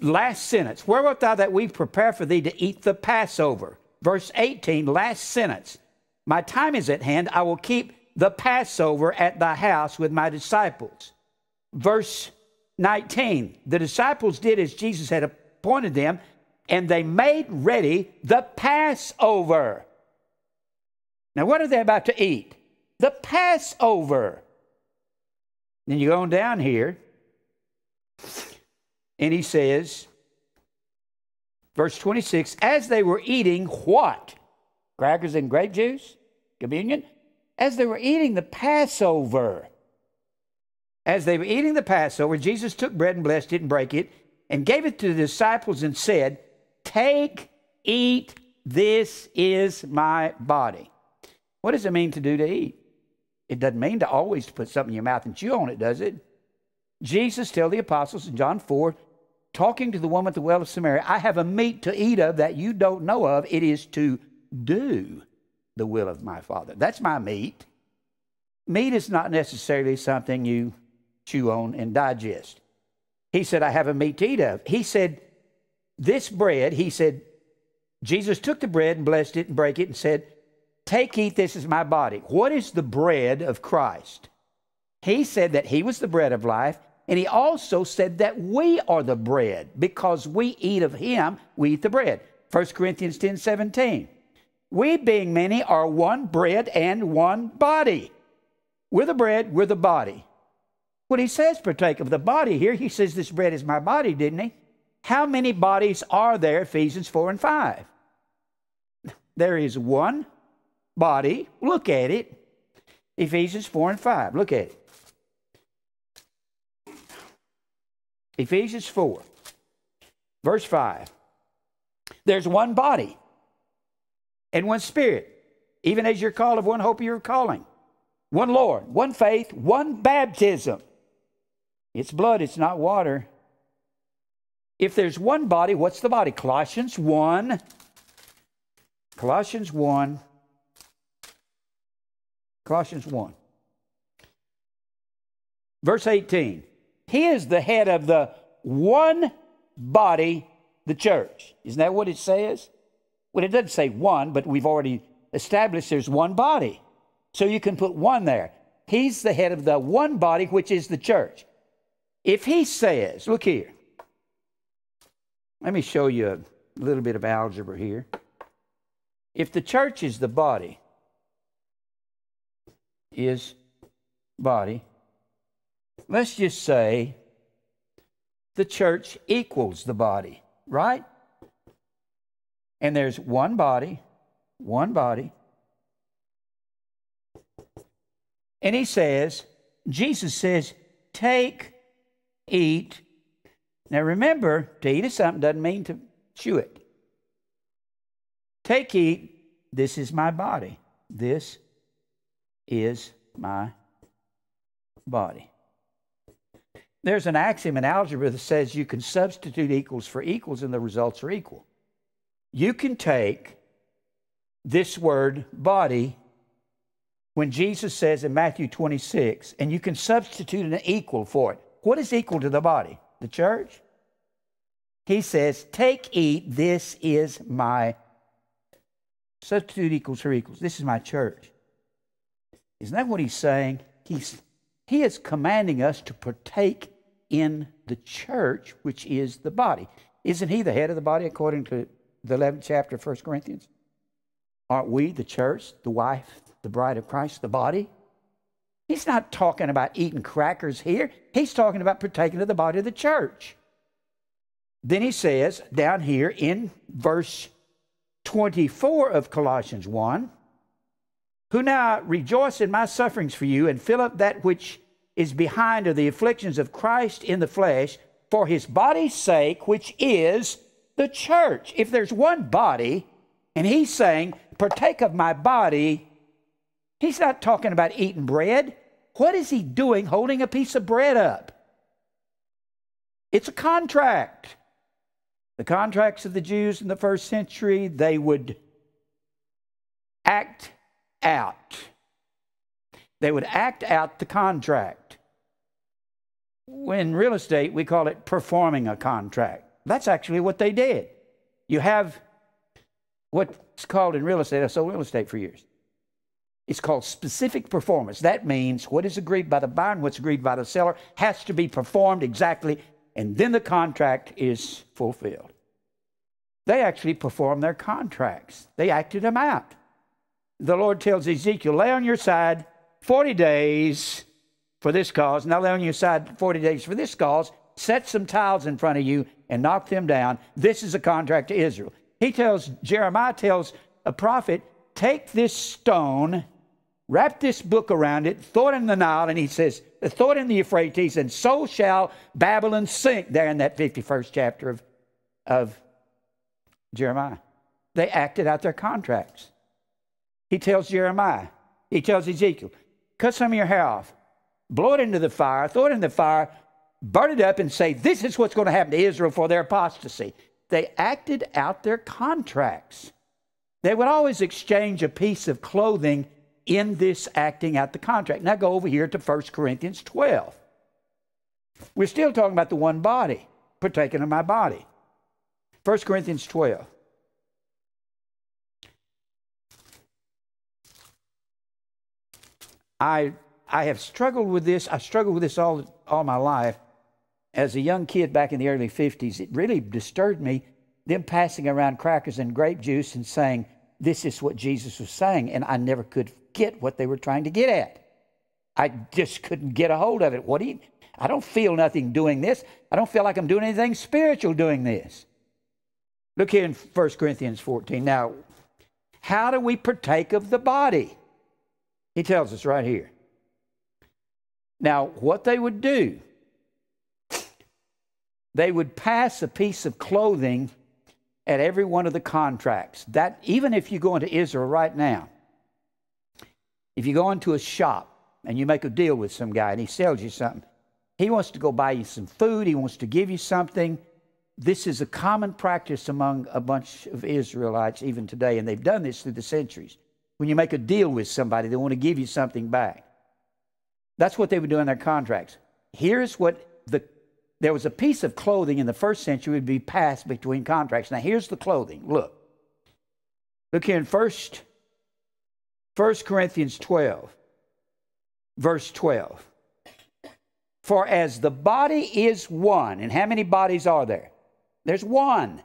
last sentence, where art thou that we prepare for thee to eat the Passover? Verse 18, last sentence, my time is at hand, I will keep the Passover at thy house with my disciples. Verse 19, the disciples did as Jesus had appointed them, and they made ready the Passover. Now, what are they about to eat? The Passover. Then you go on down here, and he says, verse 26, as they were eating what? Crackers and grape juice? Communion? As they were eating the Passover. As they were eating the Passover, Jesus took bread and blessed it and broke it and gave it to the disciples and said, take, eat, this is my body. What does it mean to do to eat? It doesn't mean to always put something in your mouth and chew on it, does it? Jesus told the apostles in John 4, talking to the woman at the well of Samaria, I have a meat to eat of that you don't know of. It is to do the will of my Father. That's my meat. Meat is not necessarily something you chew on and digest. He said, I have a meat to eat of. He said, this bread, he said, Jesus took the bread and blessed it and broke it and said, take, eat, this is my body. What is the bread of Christ? He said that he was the bread of life, and he also said that we are the bread. Because we eat of him, we eat the bread. 1 Corinthians 10, 17. We being many are one bread and one body. We're the bread, we're the body. When he says partake of the body here, he says this bread is my body, didn't he? How many bodies are there? Ephesians 4 and 5. There is one body. Look at it. Ephesians 4 and 5. Look at it. Ephesians 4, verse 5. There's one body and one spirit, even as you're called of one hope of your calling. One Lord, one faith, one baptism. It's blood, it's not water. If there's one body, what's the body? Colossians 1. Colossians 1. Colossians 1. Verse 18. He is the head of the one body, the church. Isn't that what it says? Well, it doesn't say one, but we've already established there's one body. So you can put one there. He's the head of the one body, which is the church. If he says, look here. Let me show you a little bit of algebra here. If the church is the body, let's just say the church equals the body, right? And there's one body. And he says, Jesus says, take, eat. Now remember, to eat of something doesn't mean to chew it. Take, eat, this is my body. This is my body. There's an axiom in algebra that says you can substitute equals for equals and the results are equal. You can take this word body when Jesus says in Matthew 26, and you can substitute an equal for it. What is equal to the body? The church? He says, take, eat, this is my, substitute equals for equals. This is my church. Isn't that what he's saying? He is commanding us to partake in the church, which is the body. Isn't he the head of the body according to the 11th chapter of 1 Corinthians? Aren't we the church, the wife, the bride of Christ, the body? He's not talking about eating crackers here. He's talking about partaking of the body of the church. Then he says down here in verse 24 of Colossians 1, who now rejoice in my sufferings for you, and fill up that which is behind of the afflictions of Christ in the flesh, for his body's sake, which is the church. If there's one body, and he's saying, partake of my body, he's not talking about eating bread. What is he doing holding a piece of bread up? It's a contract. The contracts of the Jews in the first century, they would act out. They would act out the contract. In real estate, we call it performing a contract. That's actually what they did. You have what's called in real estate, I sold real estate for years. It's called specific performance. That means what is agreed by the buyer and what's agreed by the seller has to be performed exactly, and then the contract is fulfilled. They actually performed their contracts. They acted them out. the Lord tells Ezekiel, lay on your side 40 days for this cause, and I'll lay on your side 40 days for this cause, set some tiles in front of you and knock them down. This is a contract to Israel. He tells, Jeremiah tells a prophet, take this stone, wrap this book around it, throw it in the Nile, and he says, throw it in the Euphrates, and so shall Babylon sink, there in that 51st chapter of Jeremiah. They acted out their contracts. He tells Jeremiah, he tells Ezekiel, cut some of your hair off, blow it into the fire, throw it in the fire, burn it up, and say, this is what's going to happen to Israel for their apostasy. They acted out their contracts. They would always exchange a piece of clothing in this acting out the contract. Now go over here to 1 Corinthians 12. We're still talking about the one body, partaking of my body. 1 Corinthians 12. I have struggled with this. I struggled with this all my life. As a young kid back in the early 50s, it really disturbed me, them passing around crackers and grape juice and saying, this is what Jesus was saying, and I never could get what they were trying to get at. I just couldn't get a hold of it. What do you, I don't feel nothing doing this. I don't feel like I'm doing anything spiritual doing this. Look here in 1 Corinthians 14. Now, how do we partake of the body? He tells us right here. Now, what they would do, they would pass a piece of clothing at every one of the contracts. That, even if you go into Israel right now, if you go into a shop and you make a deal with some guy and he sells you something, he wants to go buy you some food, he wants to give you something. This is a common practice among a bunch of Israelites even today, and they've done this through the centuries. When you make a deal with somebody, they want to give you something back. That's what they would do in their contracts. Here's what there was a piece of clothing in the first century would be passed between contracts. Now, here's the clothing. Look. Look here in 1 Corinthians 12, verse 12. For as the body is one, and how many bodies are there? There's one.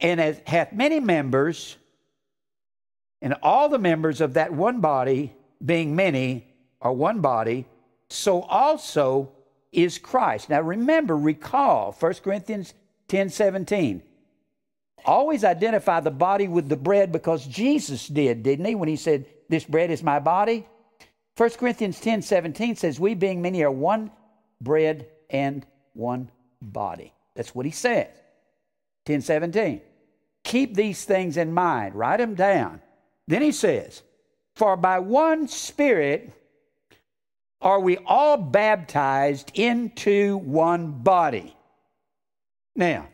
And as hath many members, and all the members of that one body, being many, are one body, so also is Christ. Now remember, recall 1 Corinthians 10:17. Always identify the body with the bread, because Jesus did, didn't he, when he said, this bread is my body? 1 Corinthians 10:17 says, we being many are one bread and one body. That's what he says, 10:17. Keep these things in mind. Write them down. Then he says, for by one Spirit are we all baptized into one body. Now,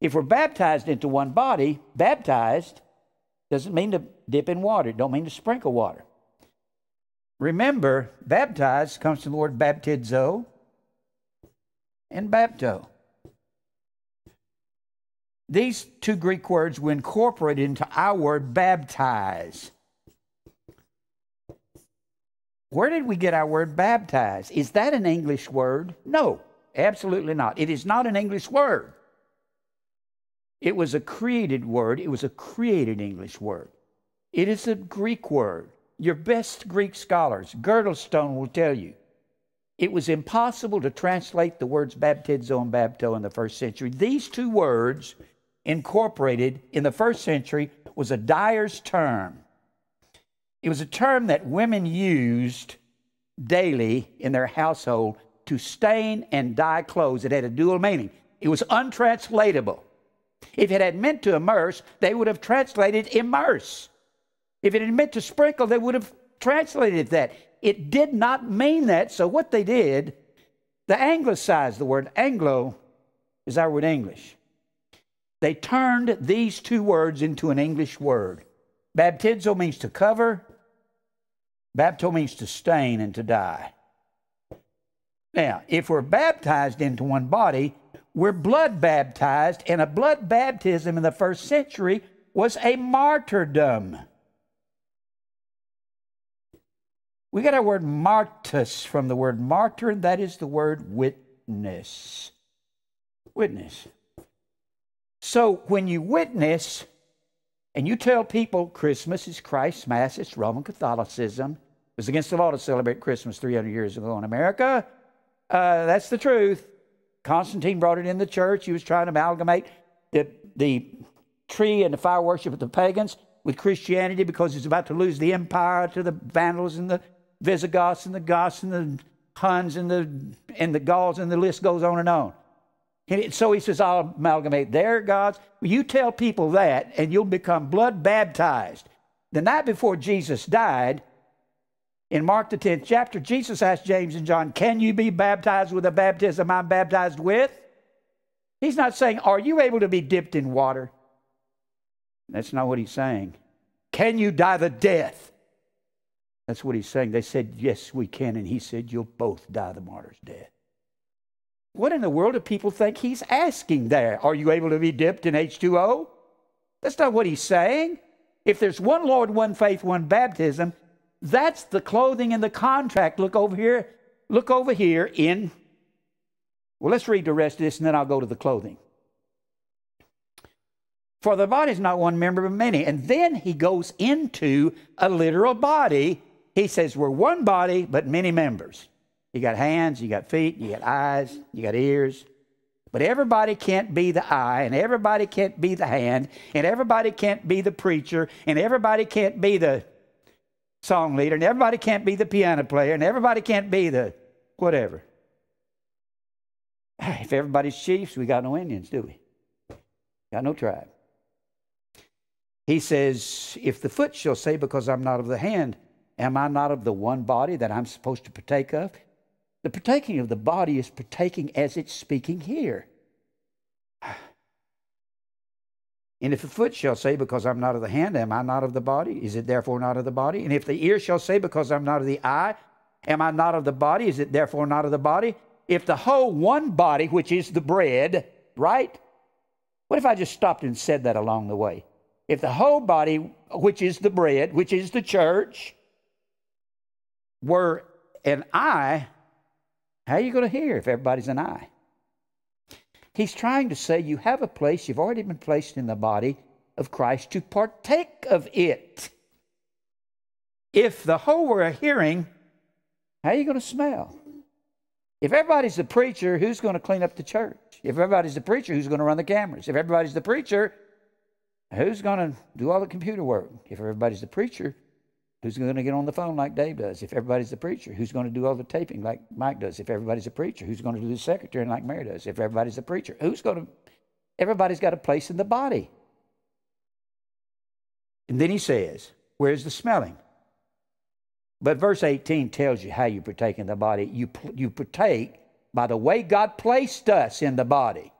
if we're baptized into one body, baptized doesn't mean to dip in water. It don't mean to sprinkle water. Remember, baptized comes from the word baptizo and bapto. These two Greek words were incorporated into our word baptize. Where did we get our word baptize? Is that an English word? No, absolutely not. It is not an English word. It was a created word. It was a created English word. It is a Greek word. Your best Greek scholars, Girdlestone, will tell you, it was impossible to translate the words baptizo and bapto in the first century. These two words incorporated in the first century was a dyer's term. It was a term that women used daily in their household to stain and dye clothes. It had a dual meaning. It was untranslatable. If it had meant to immerse, they would have translated immerse. If it had meant to sprinkle, they would have translated that. It did not mean that. So what they did, they anglicized the word. Anglo is our word English. They turned these two words into an English word. Baptizo means to cover. Bapto means to stain and to dye. Now, if we're baptized into one body, we're blood baptized, and a blood baptism in the first century was a martyrdom. We got our word martus from the word martyr, and that is the word witness. Witness. So when you witness, And you tell people Christmas is Christ's Mass, it's Roman Catholicism. It was against the law to celebrate Christmas 300 years ago in America. That's the truth. Constantine brought it in the church. He was trying to amalgamate the tree and the fire worship of the pagans with Christianity because he's about to lose the empire to the Vandals and the Visigoths and the Goths and the Huns and the Gauls, and the list goes on and on. And so he says, I'll amalgamate their gods. Well, you tell people that, and you'll become blood baptized. The night before Jesus died, in Mark the 10th chapter, Jesus asked James and John, can you be baptized with the baptism I'm baptized with? He's not saying, are you able to be dipped in water? That's not what he's saying. Can you die the death? That's what he's saying. They said, yes, we can. And he said, you'll both die the martyr's death. What in the world do people think he's asking there? Are you able to be dipped in H2O? That's not what he's saying. If there's one Lord, one faith, one baptism, that's the clothing and the contract. Look over here. Look over here in... Well, let's read the rest of this, and then I'll go to the clothing. For the body is not one member but many. And then he goes into a literal body. He says, we're one body, but many members. You got hands, you got feet, you got eyes, you got ears. But everybody can't be the eye, and everybody can't be the hand, and everybody can't be the preacher, and everybody can't be the song leader, and everybody can't be the piano player, and everybody can't be the whatever. If everybody's chiefs, we got no Indians, do we? Got no tribe. He says, if the foot shall say, because I'm not of the hand, am I not of the one body that I'm supposed to partake of? The partaking of the body is partaking as it's speaking here. And if the foot shall say, because I'm not of the hand, am I not of the body? Is it therefore not of the body? And if the ear shall say, because I'm not of the eye, am I not of the body? Is it therefore not of the body? If the whole one body, which is the bread, right? What if I just stopped and said that along the way? If the whole body, which is the bread, which is the church, were an eye, how are you going to hear if everybody's an eye? He's trying to say you have a place, you've already been placed in the body of Christ to partake of it. If the whole were a hearing, how are you going to smell? If everybody's the preacher, who's going to clean up the church? If everybody's the preacher, who's going to run the cameras? If everybody's the preacher, who's going to do all the computer work? If everybody's the preacher, who's going to get on the phone like Dave does? If everybody's the preacher, who's going to do all the taping like Mike does? If everybody's a preacher, who's going to do the secretary like Mary does? If everybody's the preacher, who's going to... Everybody's got a place in the body. And then he says, where's the smelling? But verse 18 tells you how you partake in the body. You partake by the way God placed us in the body.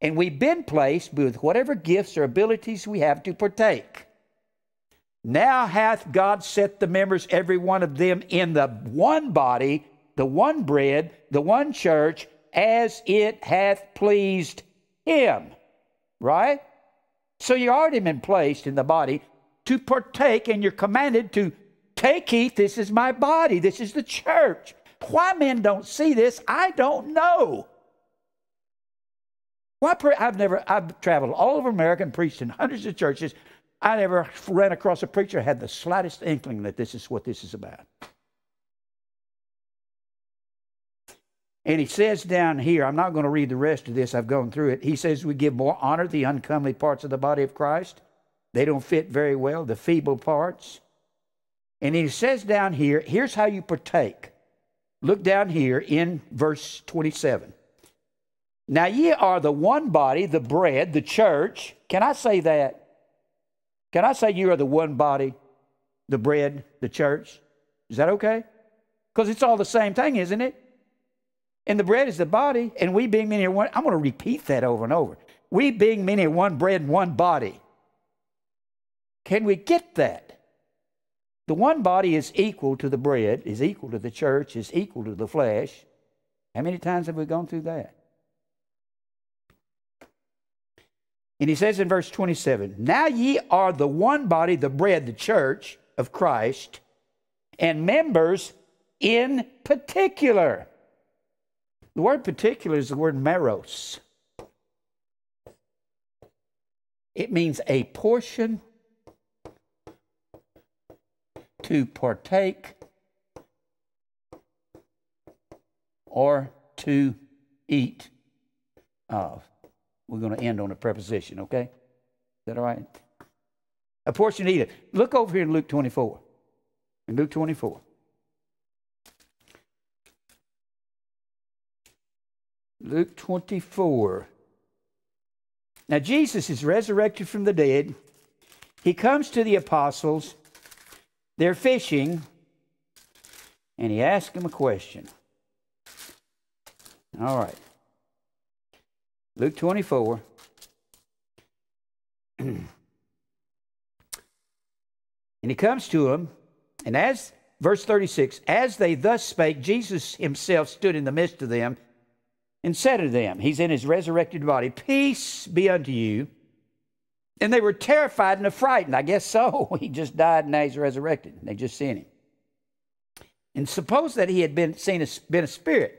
And we've been placed with whatever gifts or abilities we have to partake. Now hath God set the members, every one of them, in the one body, the one bread, the one church, as it hath pleased him. Right? So you've already been placed in the body to partake, and you're commanded to take heed, this is my body, this is the church. Why men don't see this, I don't know. Why? I've traveled all over America and preached in hundreds of churches. I never ran across a preacher who had the slightest inkling that this is what this is about. And he says down here, I'm not going to read the rest of this, I've gone through it. He says we give more honor to the uncomely parts of the body of Christ. They don't fit very well, the feeble parts. And he says down here, here's how you partake. Look down here in verse 27. Now ye are the one body, the bread, the church. Can I say that? Can I say you are the one body, the bread, the church? Is that okay? Because it's all the same thing, isn't it? And the bread is the body, and we being many are one. I'm going to repeat that over and over. We being many are one bread and one body. Can we get that? The one body is equal to the bread, is equal to the church, is equal to the flesh. How many times have we gone through that? And he says in verse 27, now ye are the one body, the bread, the church of Christ, and members in particular. The word particular is the word meros. It means a portion to partake, or to eat of. We're going to end on a preposition, okay? Is that all right? A portion to eat of. Look over here in Luke 24. In Luke 24. Luke 24. Now, Jesus is resurrected from the dead. He comes to the apostles. They're fishing. And he asks them a question. All right. Luke 24. And he comes to them. And as, verse 36, as they thus spake, Jesus himself stood in the midst of them and said to them, he's in his resurrected body, peace be unto you. And they were terrified and affrighted. I guess so. He just died and now he's resurrected. They just seen him. And suppose that he had been seen as been a spirit.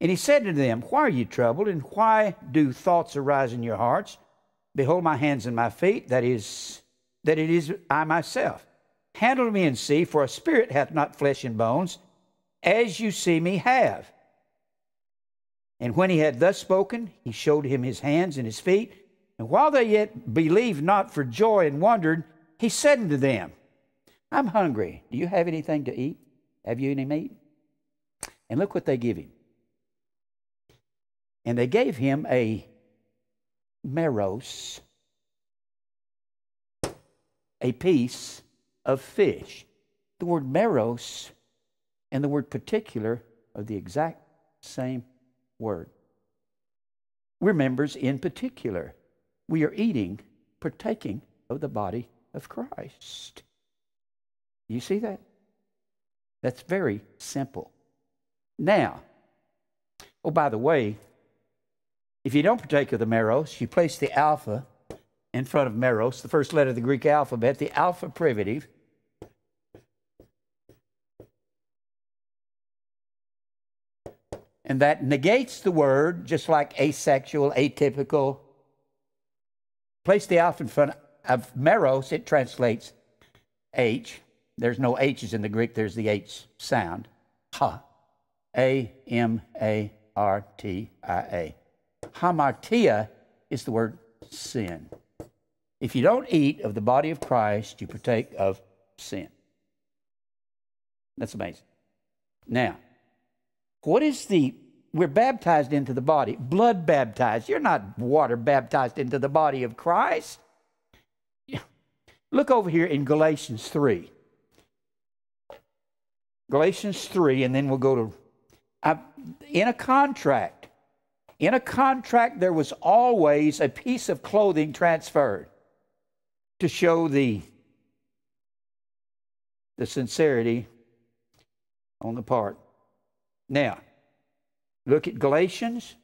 And he said to them, why are you troubled, and why do thoughts arise in your hearts? Behold my hands and my feet, that it is I myself. Handle me and see, for a spirit hath not flesh and bones, as you see me have. And when he had thus spoken, he showed him his hands and his feet. And while they yet believed not for joy and wondered, he said unto them, I'm hungry. Do you have anything to eat? Have you any meat? And look what they give him. And they gave him a meros, a piece of fish. The word meros and the word particular are the exact same word. We're members in particular. We are eating, partaking of the body of Christ. You see that? That's very simple. Now, oh, by the way, if you don't partake of the meros, you place the alpha in front of meros, the first letter of the Greek alphabet, the alpha privative. And that negates the word, just like asexual, atypical. Place the alpha in front of meros, it translates H. There's no H's in the Greek, there's the H sound. Ha. A-M-A-R-T-I-A. Hamartia is the word sin. If you don't eat of the body of Christ, you partake of sin. That's amazing. Now, what is the, we're baptized into the body, blood baptized. You're not water baptized into the body of Christ. Look over here in Galatians 3. Galatians 3, and then we'll go to, in a contract. In a contract, there was always a piece of clothing transferred to show the sincerity on the part. Now, look at Galatians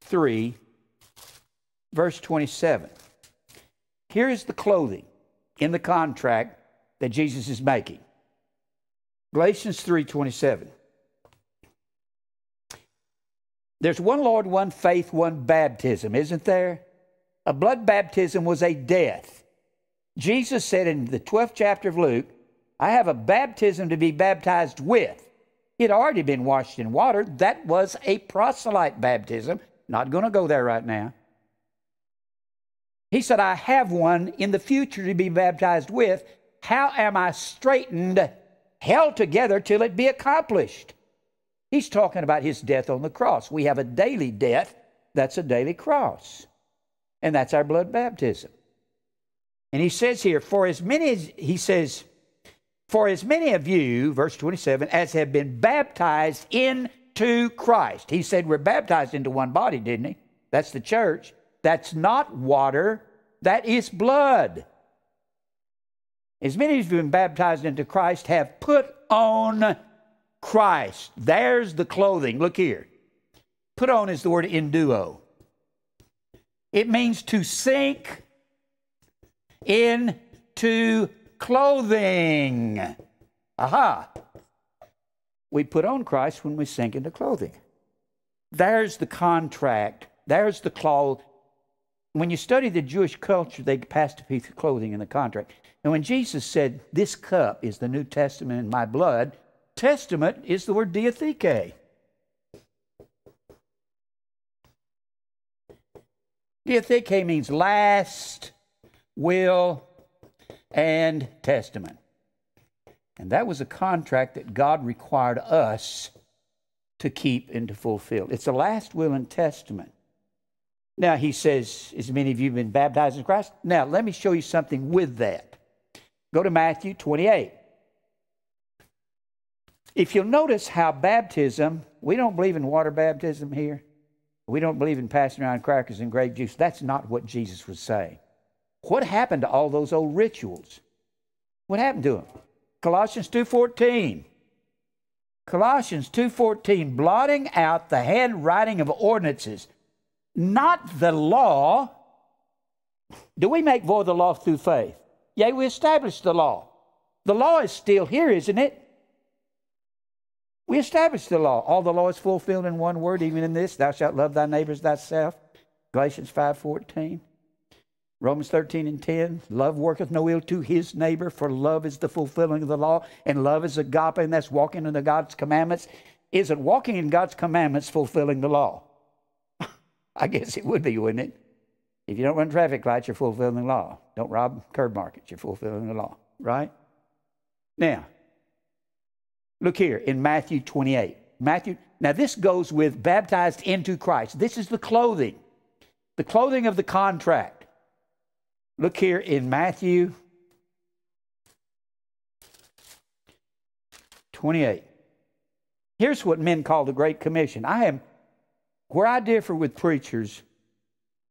3, verse 27. Here is the clothing in the contract that Jesus is making. Galatians 3:27. There's one Lord, one faith, one baptism, isn't there? A blood baptism was a death. Jesus said in the 12th chapter of Luke, I have a baptism to be baptized with. He had already been washed in water. That was a proselyte baptism. Not going to go there right now. He said, I have one in the future to be baptized with. How am I straightened, held together till it be accomplished? He's talking about his death on the cross. We have a daily death. That's a daily cross. And that's our blood baptism. And he says here, for as many of you, verse 27, as have been baptized into Christ. He said we're baptized into one body, didn't he? That's the church. That's not water. That is blood. As many as have been baptized into Christ have put on Christ. There's the clothing. Look here. Put on is the word enduo. It means to sink into clothing. Aha. We put on Christ when we sink into clothing. There's the contract. There's the cloth. when you study the Jewish culture, they passed a piece of clothing in the contract. And when Jesus said, this cup is the New Testament in my blood, testament is the word diatheke. Diatheke means last, will, and testament. And that was a contract that God required us to keep and to fulfill. It's the last will and testament. Now, he says, as many of you have been baptized in Christ. Now, let me show you something with that. Go to Matthew 28. If you'll notice how baptism, we don't believe in water baptism here. We don't believe in passing around crackers and grape juice. That's not what Jesus was saying. What happened to all those old rituals? What happened to them? Colossians 2:14. Colossians 2:14, blotting out the handwriting of ordinances, not the law. Do we make void the law through faith? Yea, we established the law. The law is still here, isn't it? We established the law. All the law is fulfilled in one word, even in this, thou shalt love thy neighbor as thyself. Galatians 5:14. Romans 13:10, love worketh no ill to his neighbor, for love is the fulfilling of the law, and love is agape, and that's walking in God's commandments. Isn't walking in God's commandments fulfilling the law? I guess it would be, wouldn't it? If you don't run traffic lights, you're fulfilling the law. Don't rob curb markets, you're fulfilling the law, right? Now, look here in Matthew 28. Now this goes with baptized into Christ. This is the clothing of the contract. Look here in Matthew 28. Here's what men call the Great Commission. Where I differ with preachers,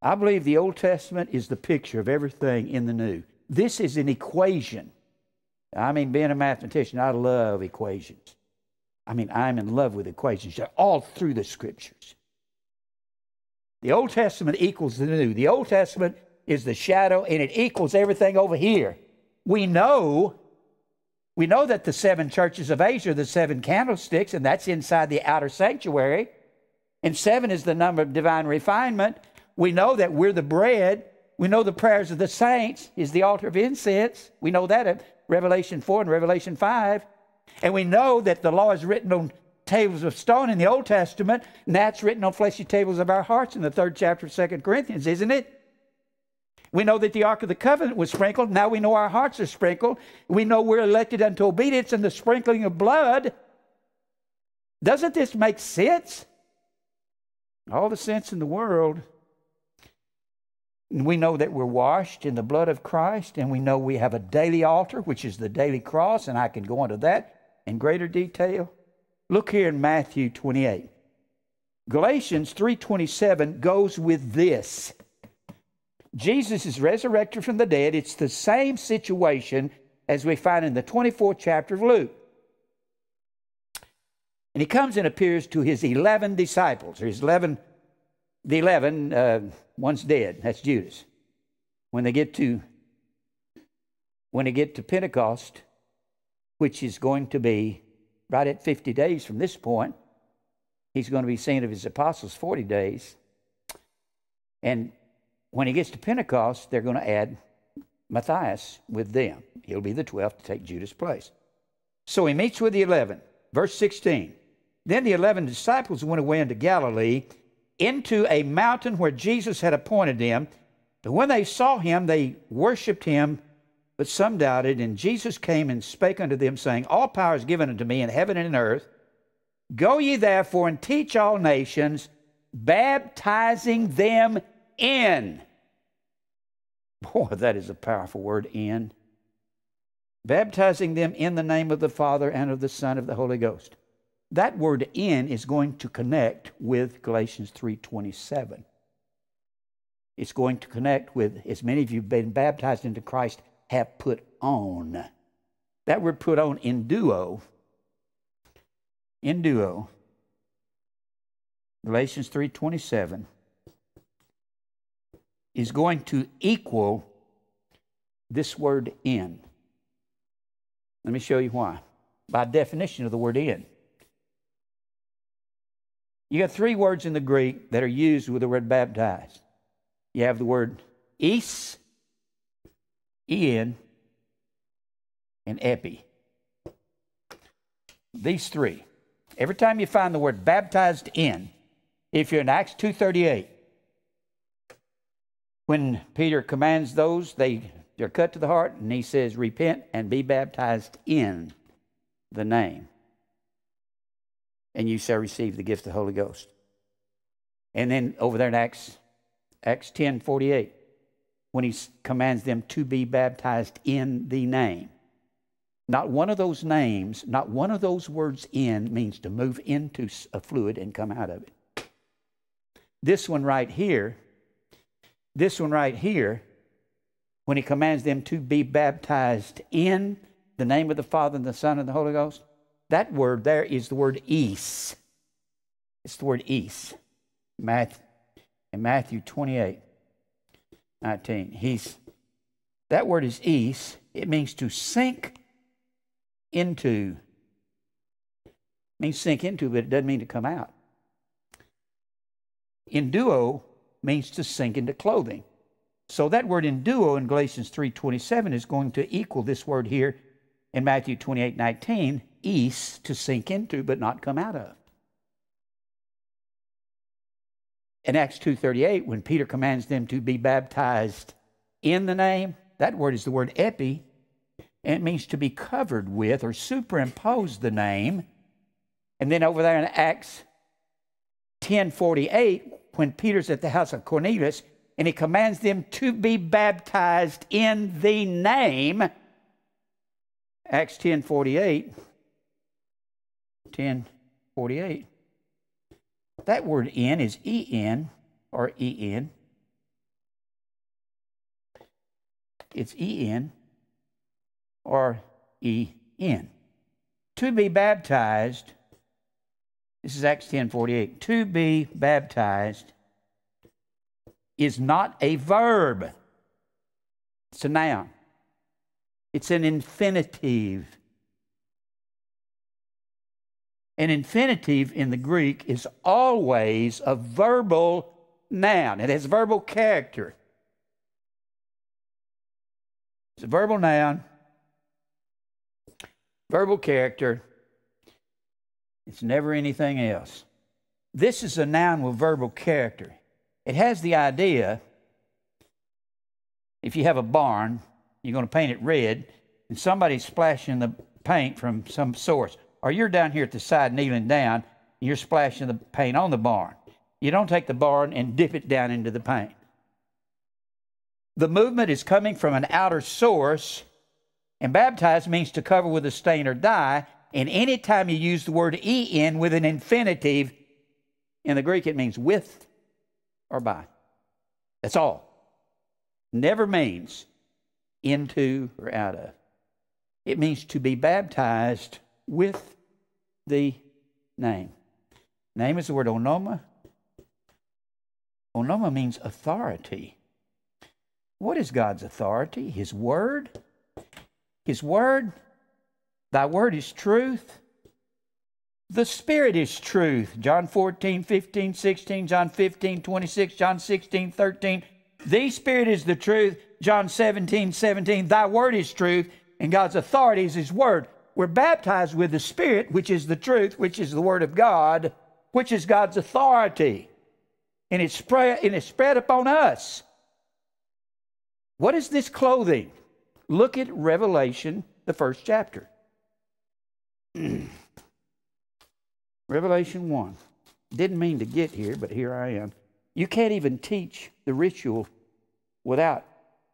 I believe the Old Testament is the picture of everything in the New. This is an equation. I mean, being a mathematician, I love equations. I mean, I'm in love with equations. They're all through the Scriptures. The Old Testament equals the New. The Old Testament is the shadow, and it equals everything over here. We know that the seven churches of Asia are the seven candlesticks, and that's inside the outer sanctuary. And seven is the number of divine refinement. We know that we're the bread. We know the prayers of the saints is the altar of incense. We know that at Revelation 4 and Revelation 5. And we know that the law is written on tables of stone in the Old Testament, and that's written on fleshy tables of our hearts in the 3rd chapter of 2 Corinthians, isn't it? We know that the Ark of the Covenant was sprinkled. Now we know our hearts are sprinkled. We know we're elected unto obedience in the sprinkling of blood. Doesn't this make sense? All the sense in the world. We know that we're washed in the blood of Christ, and we know we have a daily altar, which is the daily cross, and I can go into that in greater detail. Look here in Matthew 28. Galatians 3:27 goes with this. Jesus is resurrected from the dead. It's the same situation as we find in the 24th chapter of Luke. And he comes and appears to his 11 disciples, or his 11, one's dead, that's Judas. When they get to Pentecost, which is going to be right at 50 days from this point, he's going to be seen of his apostles 40 days. And when he gets to Pentecost, they're going to add Matthias with them. He'll be the 12th to take Judas' place. So he meets with the 11. Verse 16. Then the 11 disciples went away into Galilee, into a mountain where Jesus had appointed them. But when they saw him, they worshipped him, but some doubted. And Jesus came and spake unto them, saying, all power is given unto me in heaven and in earth. Go ye therefore and teach all nations, baptizing them in. Boy, that is a powerful word, in. Baptizing them in the name of the Father and of the Son of the Holy Ghost. That word in is going to connect with Galatians 3:27. It's going to connect with, as many of you have been baptized into Christ, have put on. That word put on, enduo. Enduo. Galatians 3:27. Is going to equal this word in. Let me show you why. By definition of the word in. You got three words in the Greek that are used with the word baptized. you have the word es, en, and epi. These three. Every time you find the word baptized in, if you're in Acts 2:38, when Peter commands those, they're cut to the heart, and he says, repent and be baptized in the name, and you shall receive the gift of the Holy Ghost. And then over there in Acts 10:48, when he commands them to be baptized in the name. Not one of those names, not one of those words in means to move into a fluid and come out of it. This one right here, when he commands them to be baptized in the name of the Father and the Son and the Holy Ghost, that word there is the word es. It's the word es. In Matthew 28:19, that word is es. It means to sink into. It means sink into, but it doesn't mean to come out. Enduo means to sink into clothing. So that word enduo in Galatians 3:27 is going to equal this word here in Matthew 28:19, es, to sink into but not come out of. In Acts 2:38, when Peter commands them to be baptized in the name, that word is the word epi, and it means to be covered with or superimpose the name. And then over there in Acts 10:48, when Peter's at the house of Cornelius, and he commands them to be baptized in the name, Acts 10:48, that word in is en or en. It's en or en. To be baptized, this is Acts 10:48, to be baptized is not a verb. It's a noun. It's an infinitive. An infinitive in the Greek is always a verbal noun. It has verbal character. It's a verbal noun, verbal character. It's never anything else. This is a noun with verbal character. It has the idea, if you have a barn, you're going to paint it red, and somebody's splashing the paint from some source, or you're down here at the side kneeling down, and you're splashing the paint on the barn. You don't take the barn and dip it down into the paint. The movement is coming from an outer source, and baptize means to cover with a stain or dye, and any time you use the word en with an infinitive, in the Greek it means with or by. That's all. Never means into or out of. It means to be baptized with the name. Name is the word onoma. Onoma means authority. What is God's authority? His word. His word. Thy word is truth. The Spirit is truth. John 14:15, 16, John 15:26, John 16:13. The Spirit is the truth. John 17:17. Thy word is truth, and God's authority is His word. We're baptized with the Spirit, which is the truth, which is the word of God, which is God's authority, and it's spread upon us. What is this clothing? Look at Revelation, the first chapter. Revelation 1. Didn't mean to get here, but here I am. You can't even teach the ritual without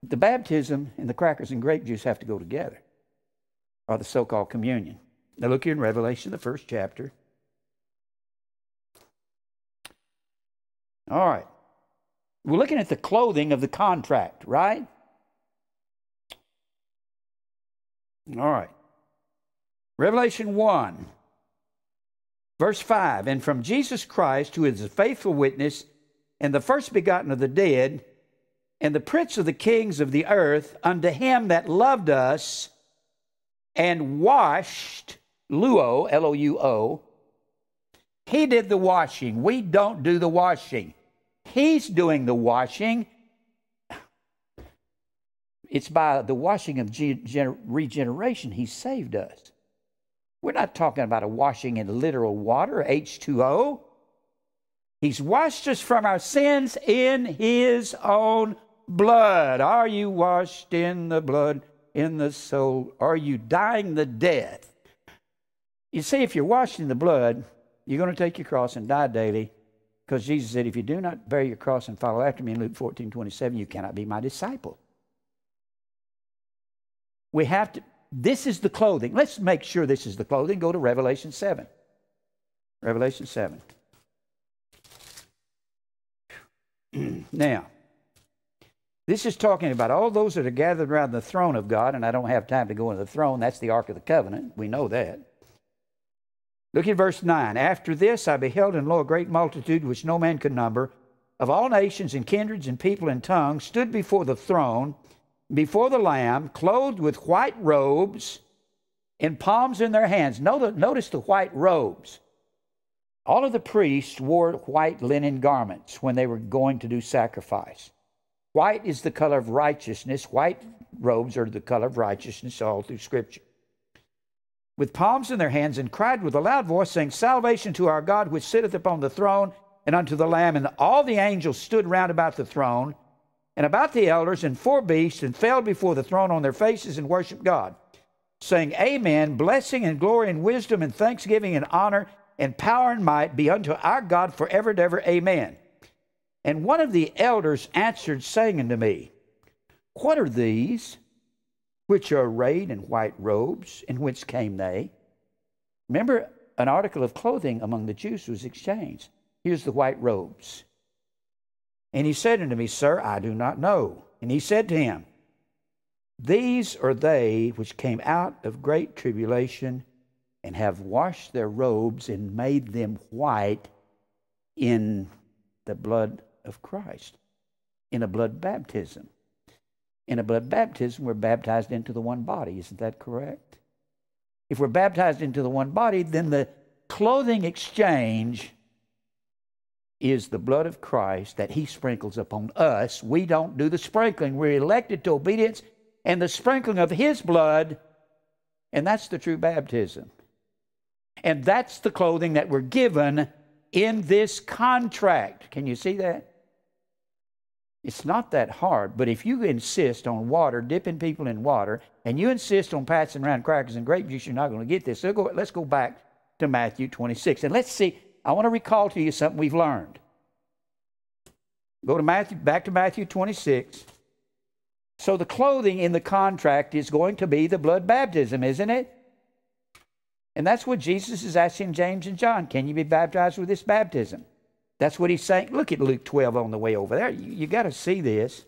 the baptism, and the crackers and grape juice have to go together, or the so-called communion. Now look here in Revelation, the first chapter. All right. We're looking at the clothing of the contract, right? All right. Revelation 1. Verse 5, and from Jesus Christ, who is a faithful witness, and the first begotten of the dead, and the prince of the kings of the earth, unto him that loved us, and washed, luo, L-O-U-O, he did the washing. We don't do the washing. He's doing the washing. It's by the washing of regeneration he saved us. We're not talking about a washing in literal water, H2O. He's washed us from our sins in his own blood. Are you washed in the blood, in the soul? Are you dying the death? You see, if you're washed in the blood, you're going to take your cross and die daily, because Jesus said, if you do not bear your cross and follow after me in Luke 14:27, you cannot be my disciple. We have to, this is the clothing. Let's make sure this is the clothing. Go to Revelation 7. Revelation 7. Now, this is talking about all those that are gathered around the throne of God, and I don't have time to go into the throne. That's the Ark of the Covenant. We know that. Look at verse 9. After this I beheld, and lo, a great multitude which no man could number, of all nations and kindreds and people and tongues, stood before the throne, before the Lamb, clothed with white robes and palms in their hands. Notice the white robes. All of the priests wore white linen garments when they were going to do sacrifice. White is the color of righteousness. White robes are the color of righteousness all through Scripture. With palms in their hands, and cried with a loud voice, saying, Salvation to our God which sitteth upon the throne, and unto the Lamb. And all the angels stood round about the throne, and about the elders and four beasts, and fell before the throne on their faces, and worshiped God, saying, Amen, blessing and glory and wisdom and thanksgiving and honor and power and might be unto our God forever and ever. Amen. And one of the elders answered, saying unto me, What are these which are arrayed in white robes, and whence came they? Remember, an article of clothing among the Jews was exchanged. Here's the white robes. And he said unto me, Sir, I do not know. And he said to him, These are they which came out of great tribulation, and have washed their robes and made them white in the blood of Christ, in a blood baptism. In a blood baptism, we're baptized into the one body. Isn't that correct? If we're baptized into the one body, then the clothing exchange is the blood of Christ that he sprinkles upon us. We don't do the sprinkling. We're elected to obedience and the sprinkling of his blood, and that's the true baptism. And that's the clothing that we're given in this contract. Can you see that? It's not that hard, but if you insist on water, dipping people in water, and you insist on passing around crackers and grape juice, you're not going to get this. So let's go back to Matthew 26, and let's see. I want to recall to you something we've learned. Go to Matthew, back to Matthew 26. So the clothing in the contract is going to be the blood baptism, isn't it? And that's what Jesus is asking James and John. Can you be baptized with this baptism? That's what he's saying. Look at Luke 12 on the way over there. You've got to see this.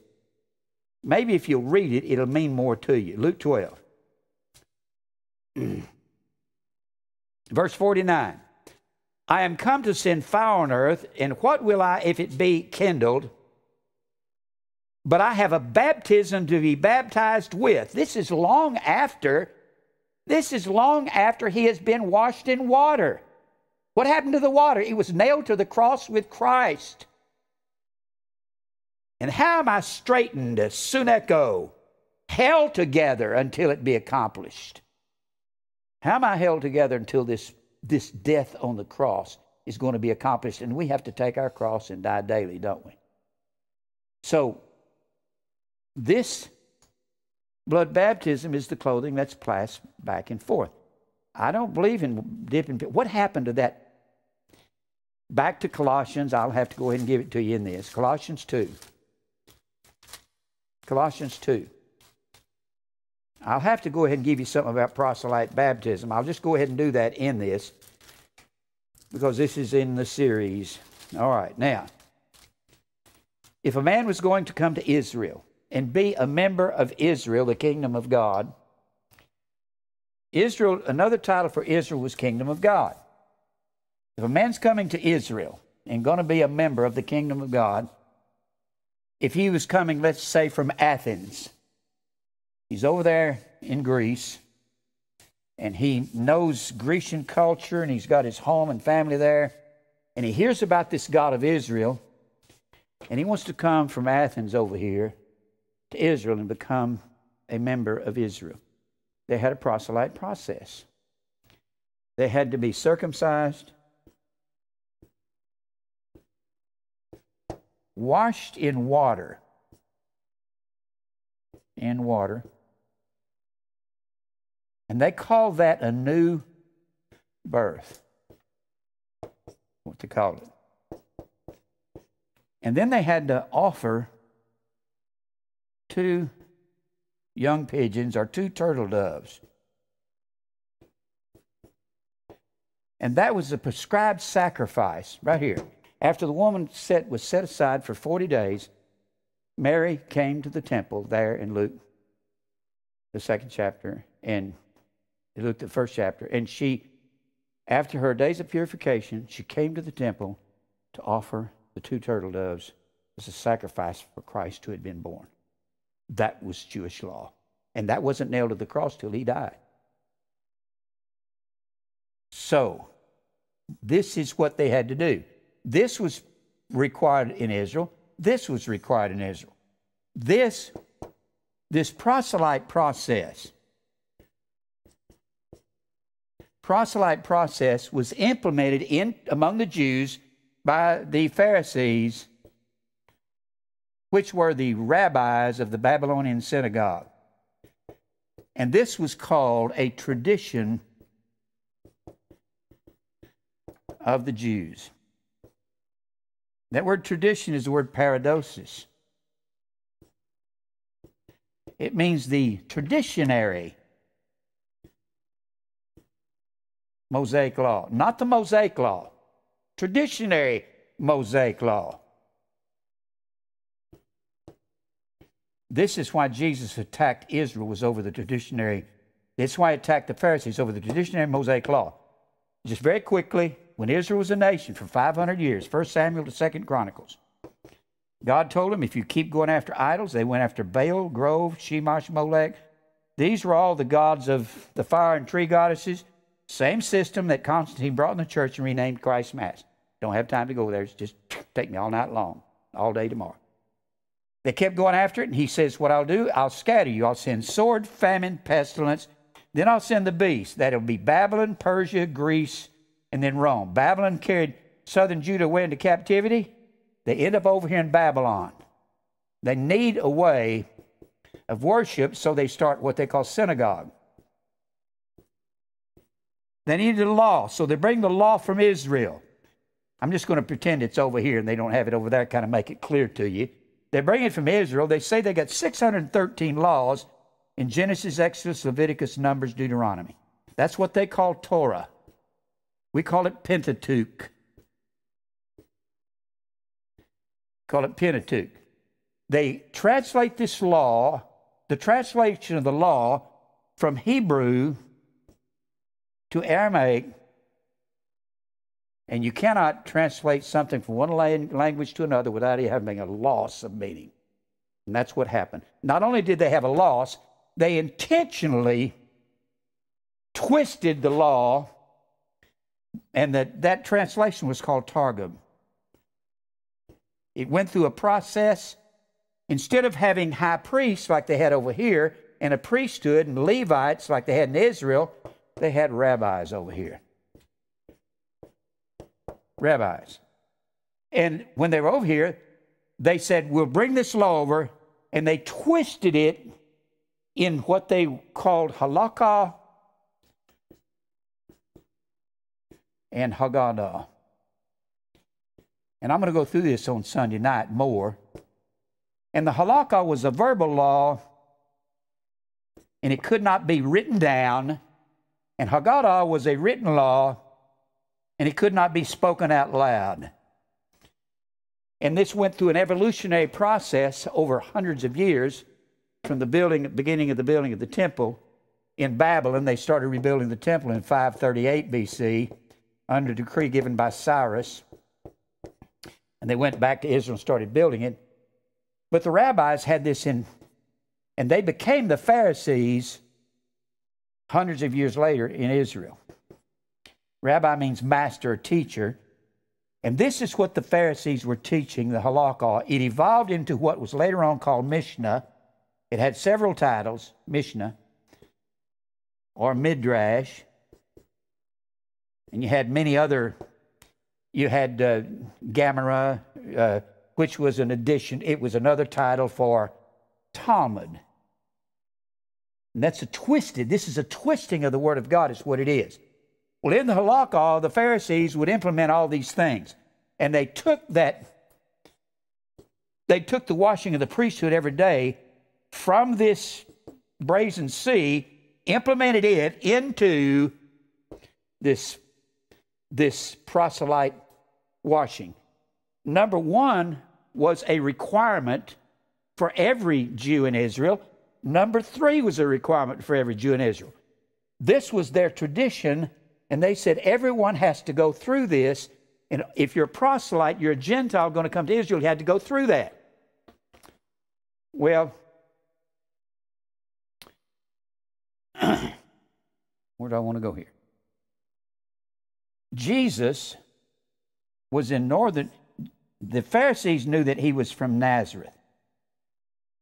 Maybe if you'll read it, it'll mean more to you. Luke 12. Verse 49. I am come to send fire on earth, and what will I if it be kindled? But I have a baptism to be baptized with. This is long after he has been washed in water. What happened to the water? It was nailed to the cross with Christ. And how am I straightened, suneko, held together until it be accomplished? How am I held together until this death on the cross is going to be accomplished? And we have to take our cross and die daily, don't we? So this blood baptism is the clothing that's passed back and forth. I don't believe in dipping. What happened to that? Back to Colossians. I'll have to go ahead and give it to you in this. Colossians 2. Colossians 2. I'll have to go ahead and give you something about proselyte baptism. I'll just go ahead and do that in this, because this is in the series. All right, now, if a man was going to come to Israel and be a member of Israel, the kingdom of God, Israel, another title for Israel was kingdom of God. If a man's coming to Israel and going to be a member of the kingdom of God, if he was coming, let's say, from Athens, he's over there in Greece, and he knows Grecian culture, and he's got his home and family there, and he hears about this God of Israel, and he wants to come from Athens over here to Israel and become a member of Israel. They had a proselyte process. They had to be circumcised, washed in water, and they call that a new birth, what they called it. And then they had to offer 2 young pigeons or 2 turtle doves. And that was the prescribed sacrifice right here. After the woman was set aside for 40 days, Mary came to the temple there in Luke, the 2nd chapter, and Luke, the 1st chapter. And she, after her days of purification, she came to the temple to offer the 2 turtle doves as a sacrifice for Christ who had been born. That was Jewish law. And that wasn't nailed to the cross till he died. So, this is what they had to do. This was required in Israel. This was required in Israel. This proselyte process. Proselyte process was implemented among the Jews by the Pharisees, which were the rabbis of the Babylonian synagogue. And this was called a tradition of the Jews. That word tradition is the word paradosis. It means the traditionary Mosaic law. Not the Mosaic law. Traditionary Mosaic law. This is why Jesus attacked Israel was over the traditionary. That's why he attacked the Pharisees over the traditionary Mosaic law. Just very quickly, when Israel was a nation for 500 years, 1 Samuel to 2 Chronicles, God told them, if you keep going after idols, they went after Baal, Grove, Shemash, Molech. These were all the gods of the fire and tree goddesses. Same system that Constantine brought in the church and renamed Christ's Mass. Don't have time to go there. It's just take me all night long, all day tomorrow. They kept going after it, and he says, what I'll do, I'll scatter you. I'll send sword, famine, pestilence. Then I'll send the beast. That'll be Babylon, Persia, Greece, and then Rome. Babylon carried southern Judah away into captivity. They end up over here in Babylon. They need a way of worship, so they start what they call synagogue. They needed a law, so they bring the law from Israel. I'm just going to pretend it's over here and they don't have it over there, kind of make it clear to you. They bring it from Israel. They say they got 613 laws in Genesis, Exodus, Leviticus, Numbers, Deuteronomy. That's what they call Torah. We call it Pentateuch. Call it Pentateuch. They translate this law, the translation of the law from Hebrew to Aramaic, and you cannot translate something from one language to another without it having a loss of meaning. And that's what happened. Not only did they have a loss, they intentionally twisted the law. And that translation was called Targum. It went through a process. Instead of having high priests like they had over here, and a priesthood and Levites like they had in Israel, they had rabbis over here. Rabbis. And when they were over here, they said, we'll bring this law over, and they twisted it in what they called halakha and Haggadah. And I'm going to go through this on Sunday night more. And the halakha was a verbal law, and it could not be written down. And Haggadah was a written law, and it could not be spoken out loud. And this went through an evolutionary process over hundreds of years from the beginning of the building of the temple in Babylon. They started rebuilding the temple in 538 BC, under a decree given by Cyrus. And they went back to Israel and started building it. But the rabbis had this in, and they became the Pharisees hundreds of years later in Israel. Rabbi means master or teacher. And this is what the Pharisees were teaching, the halakha. It evolved into what was later on called Mishnah. It had several titles, Mishnah or Midrash, and you had many other. You had Gemara, which was an addition. It was another title for Talmud. And that's a twisted. This is a twisting of the Word of God is what it is. Well, in the Halakha, the Pharisees would implement all these things. And they took that, they took the washing of the priesthood every day from this brazen sea, implemented it into this proselyte washing. Number one was a requirement for every Jew in Israel. Number three was a requirement for every Jew in Israel. This was their tradition, and they said everyone has to go through this. And if you're a proselyte, you're a Gentile going to come to Israel, you had to go through that. Well, where do I want to go here? Jesus was in northern... The Pharisees knew that he was from Nazareth.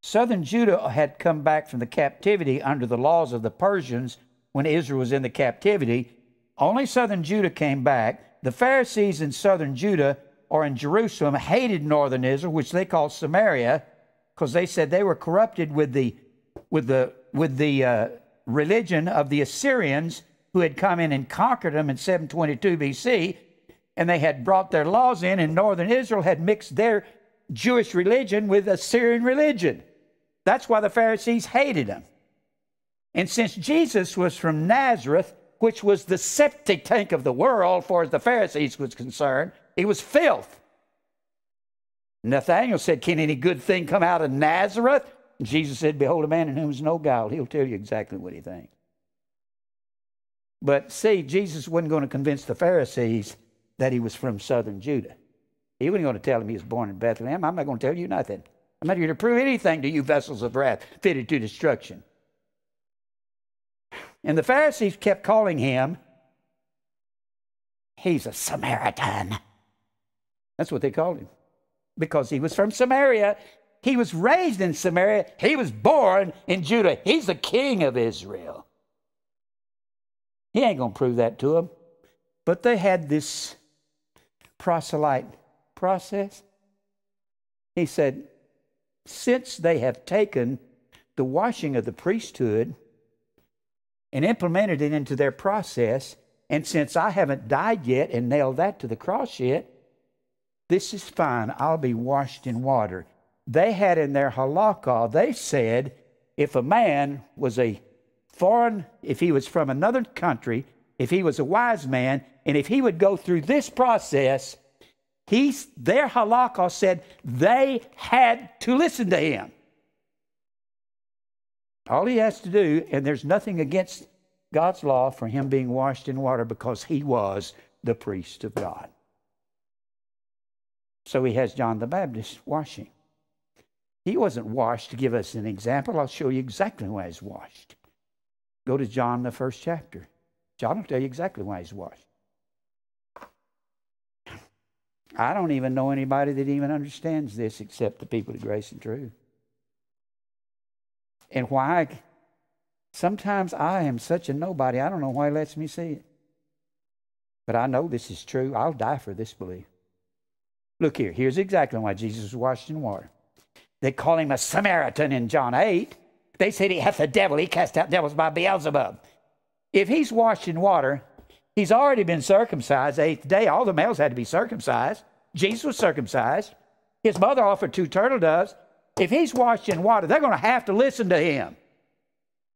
Southern Judah had come back from the captivity under the laws of the Persians when Israel was in the captivity. Only southern Judah came back. The Pharisees in southern Judah or in Jerusalem hated northern Israel, which they called Samaria, because they said they were corrupted with the religion of the Assyrians, who had come in and conquered them in 722 BC, and they had brought their laws in, and northern Israel had mixed their Jewish religion with Assyrian religion. That's why the Pharisees hated them. And since Jesus was from Nazareth, which was the septic tank of the world, far as the Pharisees was concerned, it was filth. Nathanael said, "Can any good thing come out of Nazareth?" And Jesus said, "Behold, a man in whom is no guile. He'll tell you exactly what he thinks." But see, Jesus wasn't going to convince the Pharisees that he was from southern Judah. He wasn't going to tell them he was born in Bethlehem. "I'm not going to tell you nothing. I'm not here to prove anything to you vessels of wrath fitted to destruction." And the Pharisees kept calling him, "He's a Samaritan." That's what they called him, because he was from Samaria. He was raised in Samaria. He was born in Judah. He's the king of Israel. He ain't going to prove that to them. But they had this proselyte process. He said, since they have taken the washing of the priesthood and implemented it into their process, and since I haven't died yet and nailed that to the cross yet, this is fine. I'll be washed in water. They had in their halakha, they said, if a man was a foreign, if he was from another country, if he was a wise man, and if he would go through this process, their halakha said they had to listen to him. All he has to do, and there's nothing against God's law for him being washed in water, because he was the priest of God. So he has John the Baptist washing. He wasn't washed to give us an example. I'll show you exactly why he's washed. Go to John, the first chapter. John will tell you exactly why he's washed. I don't even know anybody that even understands this except the people of grace and truth. And why? Sometimes I am such a nobody, I don't know why he lets me see it. But I know this is true. I'll die for this belief. Look here. Here's exactly why Jesus was washed in water. They call him a Samaritan in John 8. They said he hath the devil. He cast out devils by Beelzebub. If he's washed in water, he's already been circumcised the eighth day. All the males had to be circumcised. Jesus was circumcised. His mother offered 2 turtle doves. If he's washed in water, they're going to have to listen to him,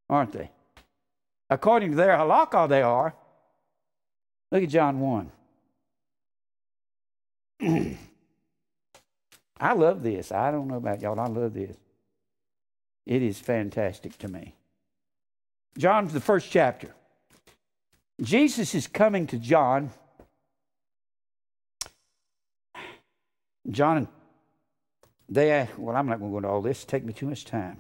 aren't they? According to their halakha, they are. Look at John 1. I love this. I don't know about y'all. I love this. It is fantastic to me. John's the first chapter. Jesus is coming to John. John, well, I'm not going to go into all this. It'll take me too much time.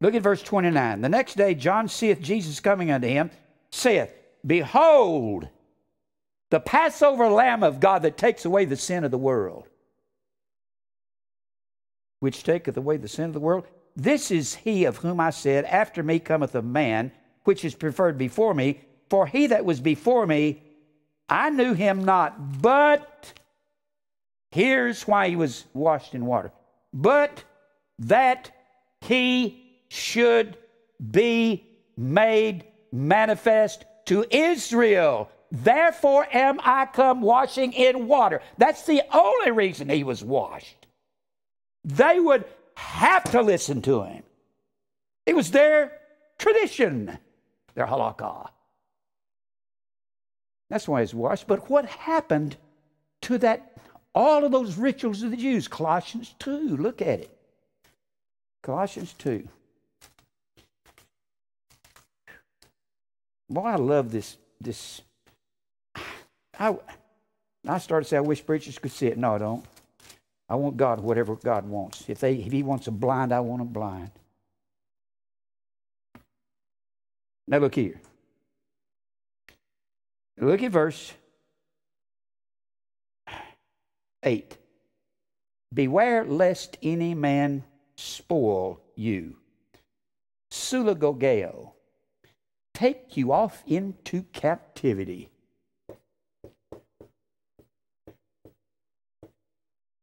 Look at verse 29. The next day, John seeth Jesus coming unto him, saith, "Behold, the Passover Lamb of God that takes away the sin of the world." Which taketh away the sin of the world? This is he of whom I said, after me cometh a man, which is preferred before me. For he that was before me, I knew him not. But here's why he was washed in water. But that he should be made manifest to Israel. Therefore am I come washing in water. That's the only reason he was washed. They would have to listen to him. It was their tradition, their halakha. That's why he's washed. But what happened to that, all of those rituals of the Jews? Colossians 2, look at it. Colossians 2. Boy, I love this. I started to say, I wish preachers could see it. No, I don't. I want God, whatever God wants. If he wants them blind, I want them blind. Now look here. Look at verse 8. Beware lest any man spoil you. Sulagogeo. Take you off into captivity.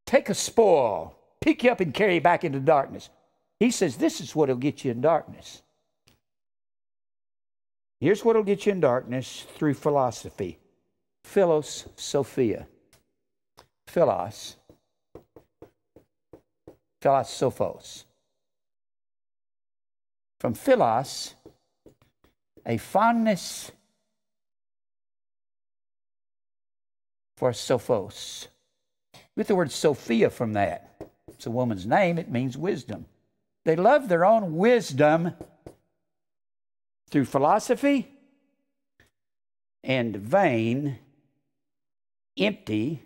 Take a spoil, pick you up and carry you back into darkness. He says this is what will get you in darkness. Here's what will get you in darkness through philosophy. Philos Sophia. Philos. Philosophos. From philos, a fondness for sophos. With the word Sophia from that. It's a woman's name. It means wisdom. They love their own wisdom through philosophy and vain, empty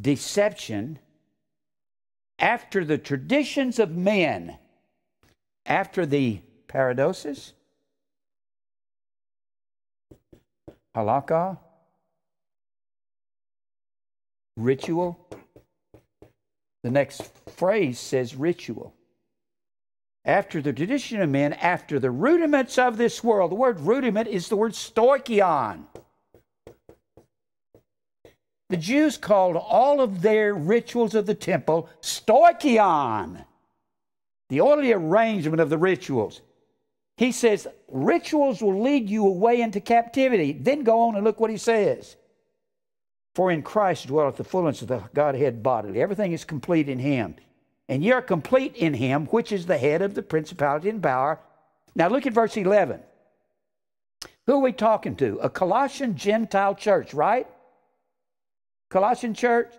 deception after the traditions of men, after the paradoxes, halakha, ritual. The next phrase says ritual. After the tradition of men, after the rudiments of this world. The word rudiment is the word stoichion. The Jews called all of their rituals of the temple stoichion, the orderly arrangement of the rituals. He says rituals will lead you away into captivity. Then go on and look what he says. For in Christ dwelleth the fullness of the Godhead bodily. Everything is complete in him. And ye are complete in him, which is the head of the principality and power. Now look at verse 11. Who are we talking to? A Colossian Gentile church, right? Colossian church?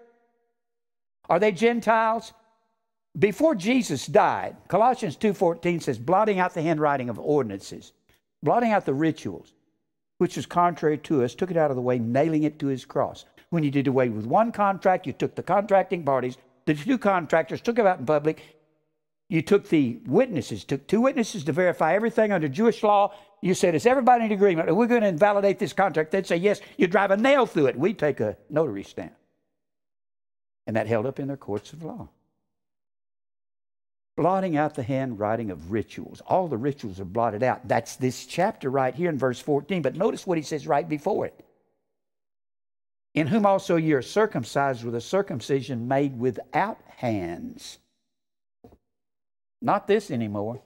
Are they Gentiles? Before Jesus died, Colossians 2:14 says, blotting out the handwriting of ordinances, blotting out the rituals, which was contrary to us, took it out of the way, nailing it to his cross. When you did away with one contract, you took the contracting parties, the two contractors, took them out in public. You took the witnesses, took two witnesses to verify everything under Jewish law. You said, is everybody in agreement? We're going to invalidate this contract. They'd say, yes. You drive a nail through it. We take a notary stamp. And that held up in their courts of law. Blotting out the handwriting of rituals. All the rituals are blotted out. That's this chapter right here in verse 14. But notice what he says right before it. In whom also ye are circumcised with a circumcision made without hands. Not this anymore.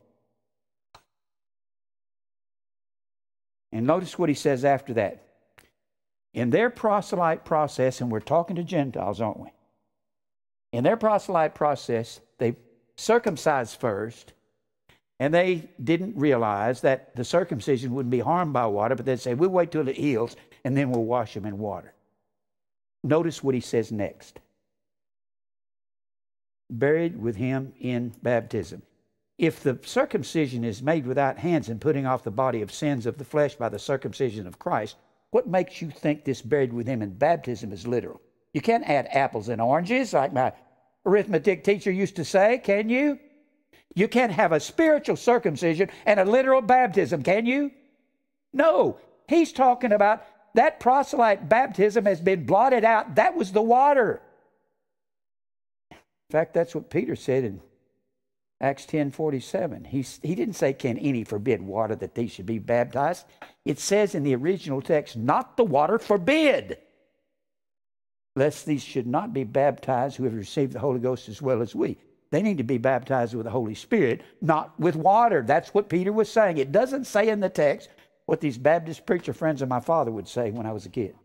And notice what he says after that. In their proselyte process, and we're talking to Gentiles, aren't we? In their proselyte process, they circumcised first, and they didn't realize that the circumcision wouldn't be harmed by water, but they'd say, we'll wait till it heals, and then we'll wash them in water. Notice what he says next. Buried with him in baptism. If the circumcision is made without hands and putting off the body of sins of the flesh by the circumcision of Christ, what makes you think this buried with him in baptism is literal? You can't add apples and oranges like my arithmetic teacher used to say, can you? You can't have a spiritual circumcision and a literal baptism, can you? No. He's talking about that proselyte baptism has been blotted out. That was the water. In fact, that's what Peter said in Acts 10:47. He didn't say, can any forbid water that they should be baptized? It says in the original text, not the water forbid, lest these should not be baptized who have received the Holy Ghost as well as we. They need to be baptized with the Holy Spirit, not with water. That's what Peter was saying. It doesn't say in the text what these Baptist preacher friends of my father would say when I was a kid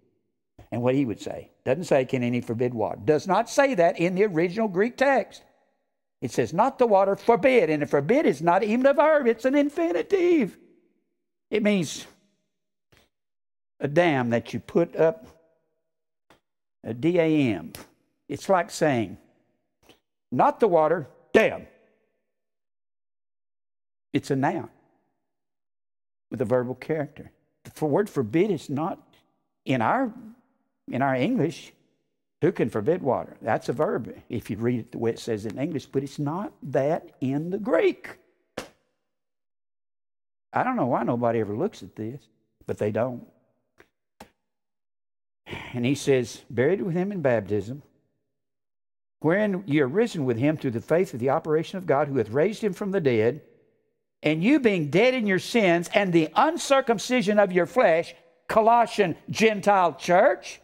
and what he would say. Doesn't say, can any forbid water? Does not say that in the original Greek text. It says, not the water, forbid. And the forbid is not even a verb. It's an infinitive. It means a dam that you put up, a D-A-M. It's like saying, not the water, dam. It's a noun with a verbal character. The word forbid is not in our English. Who can forbid water? That's a verb if you read it the way it says in English, but it's not that in the Greek. I don't know why nobody ever looks at this, but they don't. And he says, buried with him in baptism, wherein you are risen with him through the faith of the operation of God, who hath raised him from the dead, and you being dead in your sins and the uncircumcision of your flesh, Colossian Gentile church.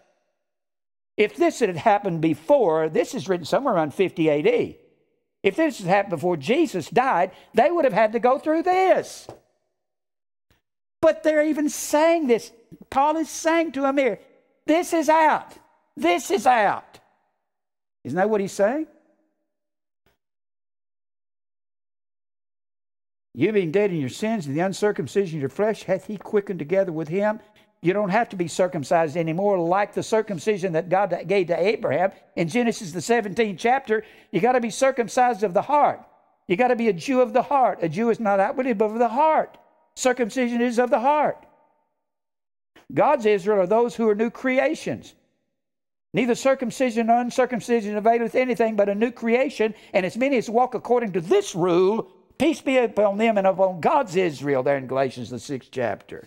If this had happened before, this is written somewhere around 50 AD. If this had happened before Jesus died, they would have had to go through this. But they're even saying this. Paul is saying to them here, this is out. This is out. Isn't that what he's saying? You being dead in your sins and the uncircumcision of your flesh hath he quickened together with him. You don't have to be circumcised anymore like the circumcision that God gave to Abraham. In Genesis, the 17th chapter, you got to be circumcised of the heart. You got to be a Jew of the heart. A Jew is not outwardly, but of the heart. Circumcision is of the heart. God's Israel are those who are new creations. Neither circumcision nor uncircumcision availeth anything but a new creation, and as many as walk according to this rule, peace be upon them and upon God's Israel, there in Galatians, the 6th chapter.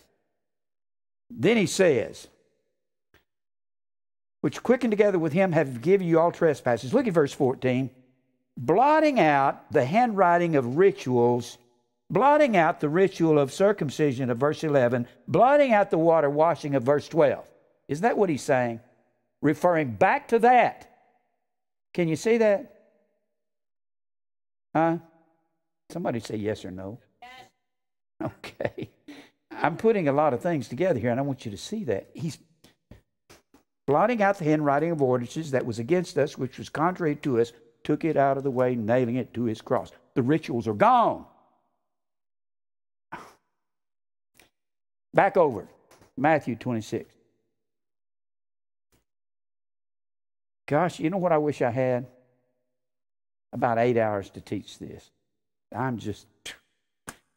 Then he says, which quickened together with him have given you all trespasses. Look at verse 14. Blotting out the handwriting of rituals, blotting out the ritual of circumcision of verse 11, blotting out the water washing of verse 12. Isn't that what he's saying? Referring back to that. Can you see that? Huh? Somebody say yes or no. Yes. Okay. I'm putting a lot of things together here, and I want you to see that. He's blotting out the handwriting of ordinances that was against us, which was contrary to us, took it out of the way, nailing it to his cross. The rituals are gone. Back over, Matthew 26. Gosh, you know what I wish I had? About 8 hours to teach this. I'm just...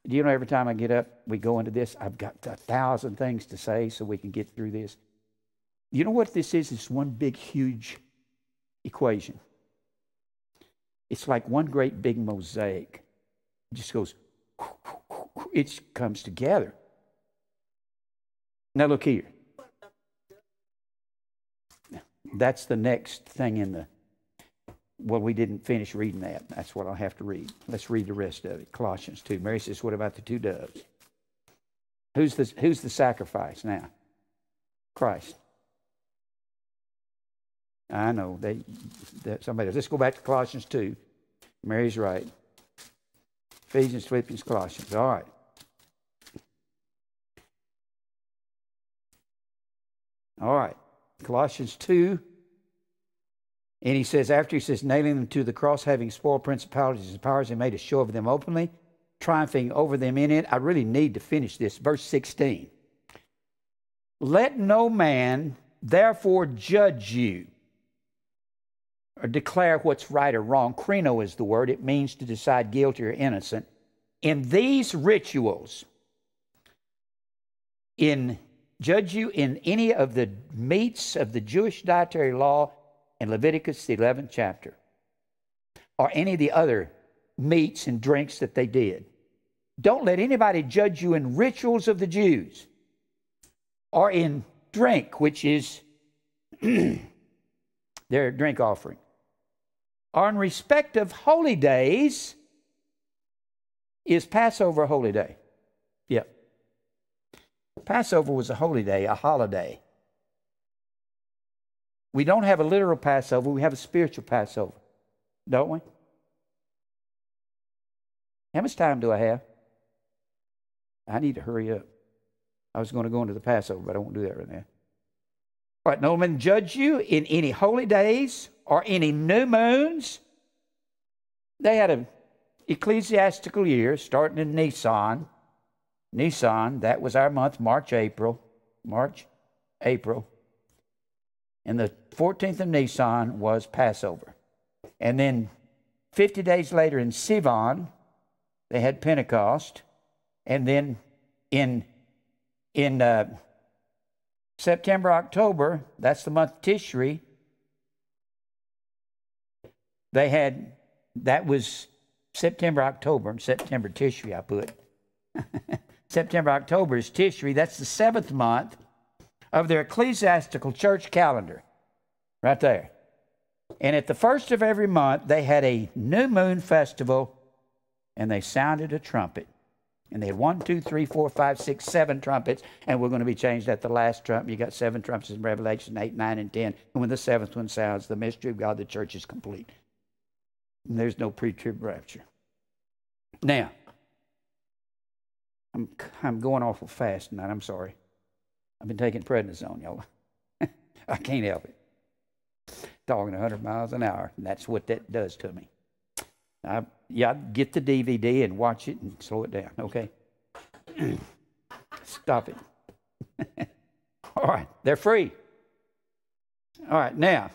Do you know every time I get up, we go into this, I've got 1,000 things to say so we can get through this. You know what this is? It's one big, huge equation. It's like one great big mosaic. It just goes, it comes together. Now look here. That's the next thing in the... Well, we didn't finish reading that. That's what I'll have to read. Let's read the rest of it. Colossians 2. Mary says, what about the two doves? Who's the sacrifice now? Christ. I know. Somebody else. Let's go back to Colossians 2. Mary's right. Ephesians, Philippians, Colossians. All right. All right. Colossians 2. And he says, after he says, nailing them to the cross, having spoiled principalities and powers, he made a show of them openly, triumphing over them in it. I really need to finish this. Verse 16. Let no man therefore judge you or declare what's right or wrong. Kreno is the word. It means to decide guilty or innocent. In these rituals, judge you in any of the meats of the Jewish dietary law, in Leviticus, the 11th chapter, or any of the other meats and drinks that they did. Don't let anybody judge you in rituals of the Jews or in drink, which is their drink offering, or in respect of holy days Is Passover a holy day? Yep. Passover was a holy day, a holiday. We don't have a literal Passover. We have a spiritual Passover, don't we? How much time do I have? I need to hurry up. I was going to go into the Passover, but I won't do that right now. All right, no man judge you in any holy days or any new moons. They had an ecclesiastical year starting in Nisan. Nisan, that was our month, March, April. March, April. And the 14th of Nisan was Passover. And then 50 days later in Sivan, they had Pentecost. And then in September, October, that's the month Tishri, they had, that was September, October, September, Tishri, I put. September, October is Tishri. That's the seventh month of their ecclesiastical church calendar, right there. And at the first of every month, they had a new moon festival, and they sounded a trumpet. And they had 1, 2, 3, 4, 5, 6, 7 trumpets, and we're going to be changed at the last trump. You got 7 trumpets in Revelation 8, 9, and 10. And when the 7th one sounds, the mystery of God, the church is complete. And there's no pre-trib rapture. Now, I'm going awful fast tonight. I'm sorry. I've been taking prednisone, y'all. I can't help it. Talking 100 miles an hour, and that's what that does to me. Yeah, get the DVD and watch it and slow it down, okay? Stop it. All right, they're free. All right, now,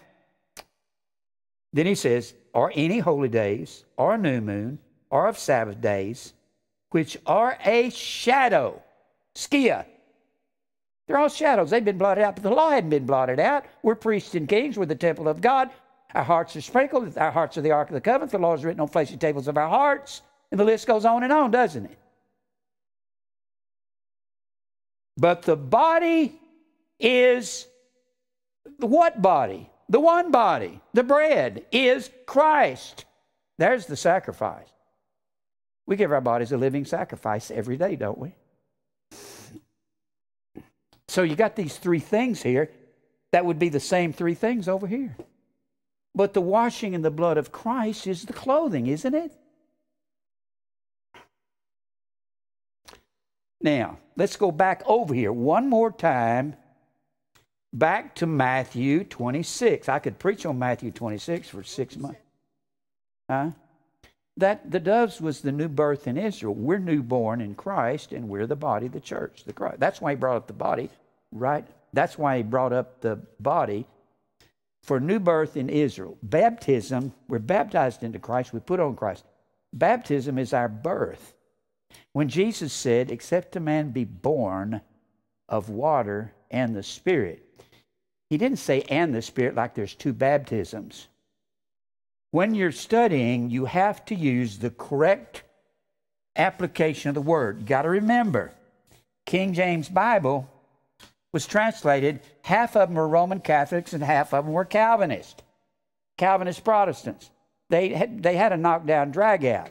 then he says, or any holy days, or new moon, or of Sabbath days, which are a shadow, skia. They're all shadows. They've been blotted out, but the law hadn't been blotted out. We're priests and kings. We're the temple of God. Our hearts are sprinkled. Our hearts are the Ark of the Covenant. The law is written on fleshy tables of our hearts. And the list goes on and on, doesn't it? But the body is the what body? The one body. The bread is Christ. There's the sacrifice. We give our bodies a living sacrifice every day, don't we? So you got these 3 things here. That would be the same 3 things over here. But the washing in the blood of Christ is the clothing, isn't it? Now, let's go back over here one more time, back to Matthew 26. I could preach on Matthew 26 for 6 months. Huh? That the doves was the new birth in Israel. We're newborn in Christ, and we're the body, the church, the Christ. That's why he brought up the body, right? That's why he brought up the body. For new birth in Israel, baptism, we're baptized into Christ, we put on Christ. Baptism is our birth. When Jesus said, except a man be born of water and the Spirit, he didn't say and the Spirit like there's 2 baptisms. When you're studying, you have to use the correct application of the word. You got to remember, King James Bible was translated, half of them were Roman Catholics and half of them were Calvinist. Calvinist Protestants. They had a knockdown drag out.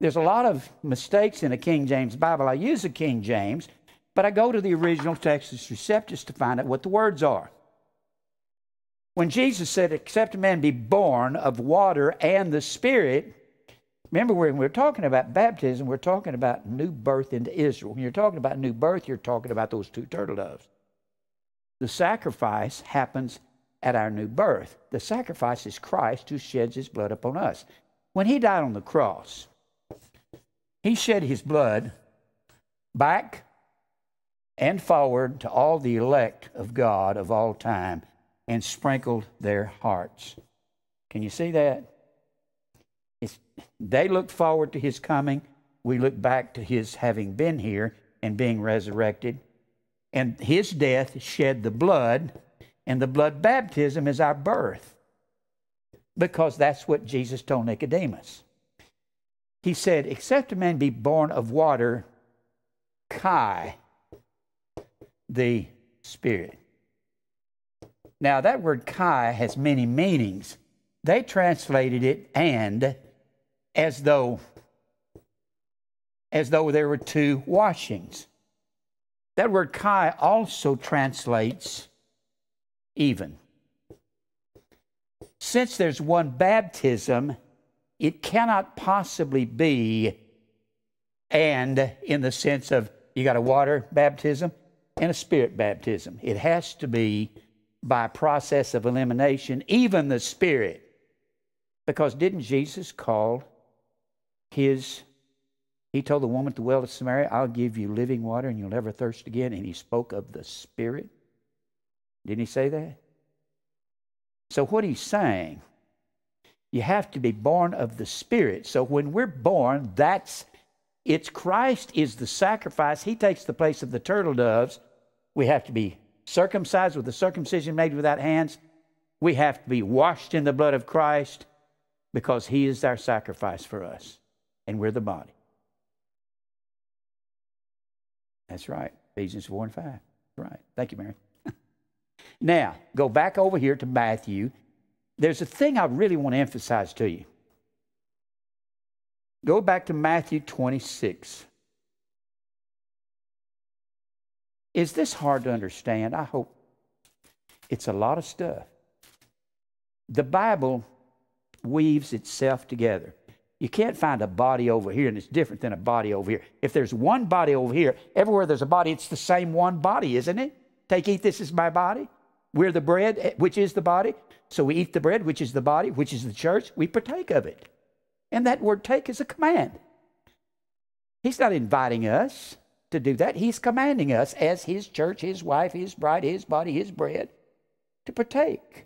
There's a lot of mistakes in a King James Bible. I use a King James, but I go to the original Textus Receptus to find out what the words are. When Jesus said, except a man be born of water and the Spirit, remember when we're talking about baptism, we're talking about new birth into Israel. When you're talking about new birth, you're talking about those 2 turtle doves. The sacrifice happens at our new birth. The sacrifice is Christ who sheds his blood upon us. When he died on the cross, he shed his blood back and forward to all the elect of God of all time and sprinkled their hearts. Can you see that? They looked forward to his coming. We look back to his having been here and being resurrected. And his death shed the blood, and the blood baptism is our birth, because that's what Jesus told Nicodemus. He said, except a man be born of water, Chi, the Spirit. Now, that word Chi has many meanings. They translated it and as though as though there were two washings. That word kai also translates even. Since there's one baptism, it cannot possibly be and in the sense of you got a water baptism and a spirit baptism. It has to be by process of elimination, even the spirit. Because didn't Jesus call his... He told the woman at the well of Samaria, I'll give you living water and you'll never thirst again. And he spoke of the Spirit. Didn't he say that? So what he's saying, you have to be born of the Spirit. So when we're born, it's Christ is the sacrifice. He takes the place of the turtle doves. We have to be circumcised with the circumcision made without hands. We have to be washed in the blood of Christ because he is our sacrifice for us. And we're the body. That's right. Ephesians 4 and 5. That's right. Thank you, Mary. Now, go back over here to Matthew. There's a thing I really want to emphasize to you. Go back to Matthew 26. Is this hard to understand? I hope. It's a lot of stuff. The Bible weaves itself together. You can't find a body over here and it's different than a body over here. If there's one body over here, everywhere there's a body, it's the same one body, isn't it? Take, eat, this is my body. We're the bread, which is the body. So we eat the bread, which is the body, which is the church. We partake of it. And that word take is a command. He's not inviting us to do that. He's commanding us as his church, his wife, his bride, his body, his bread, to partake.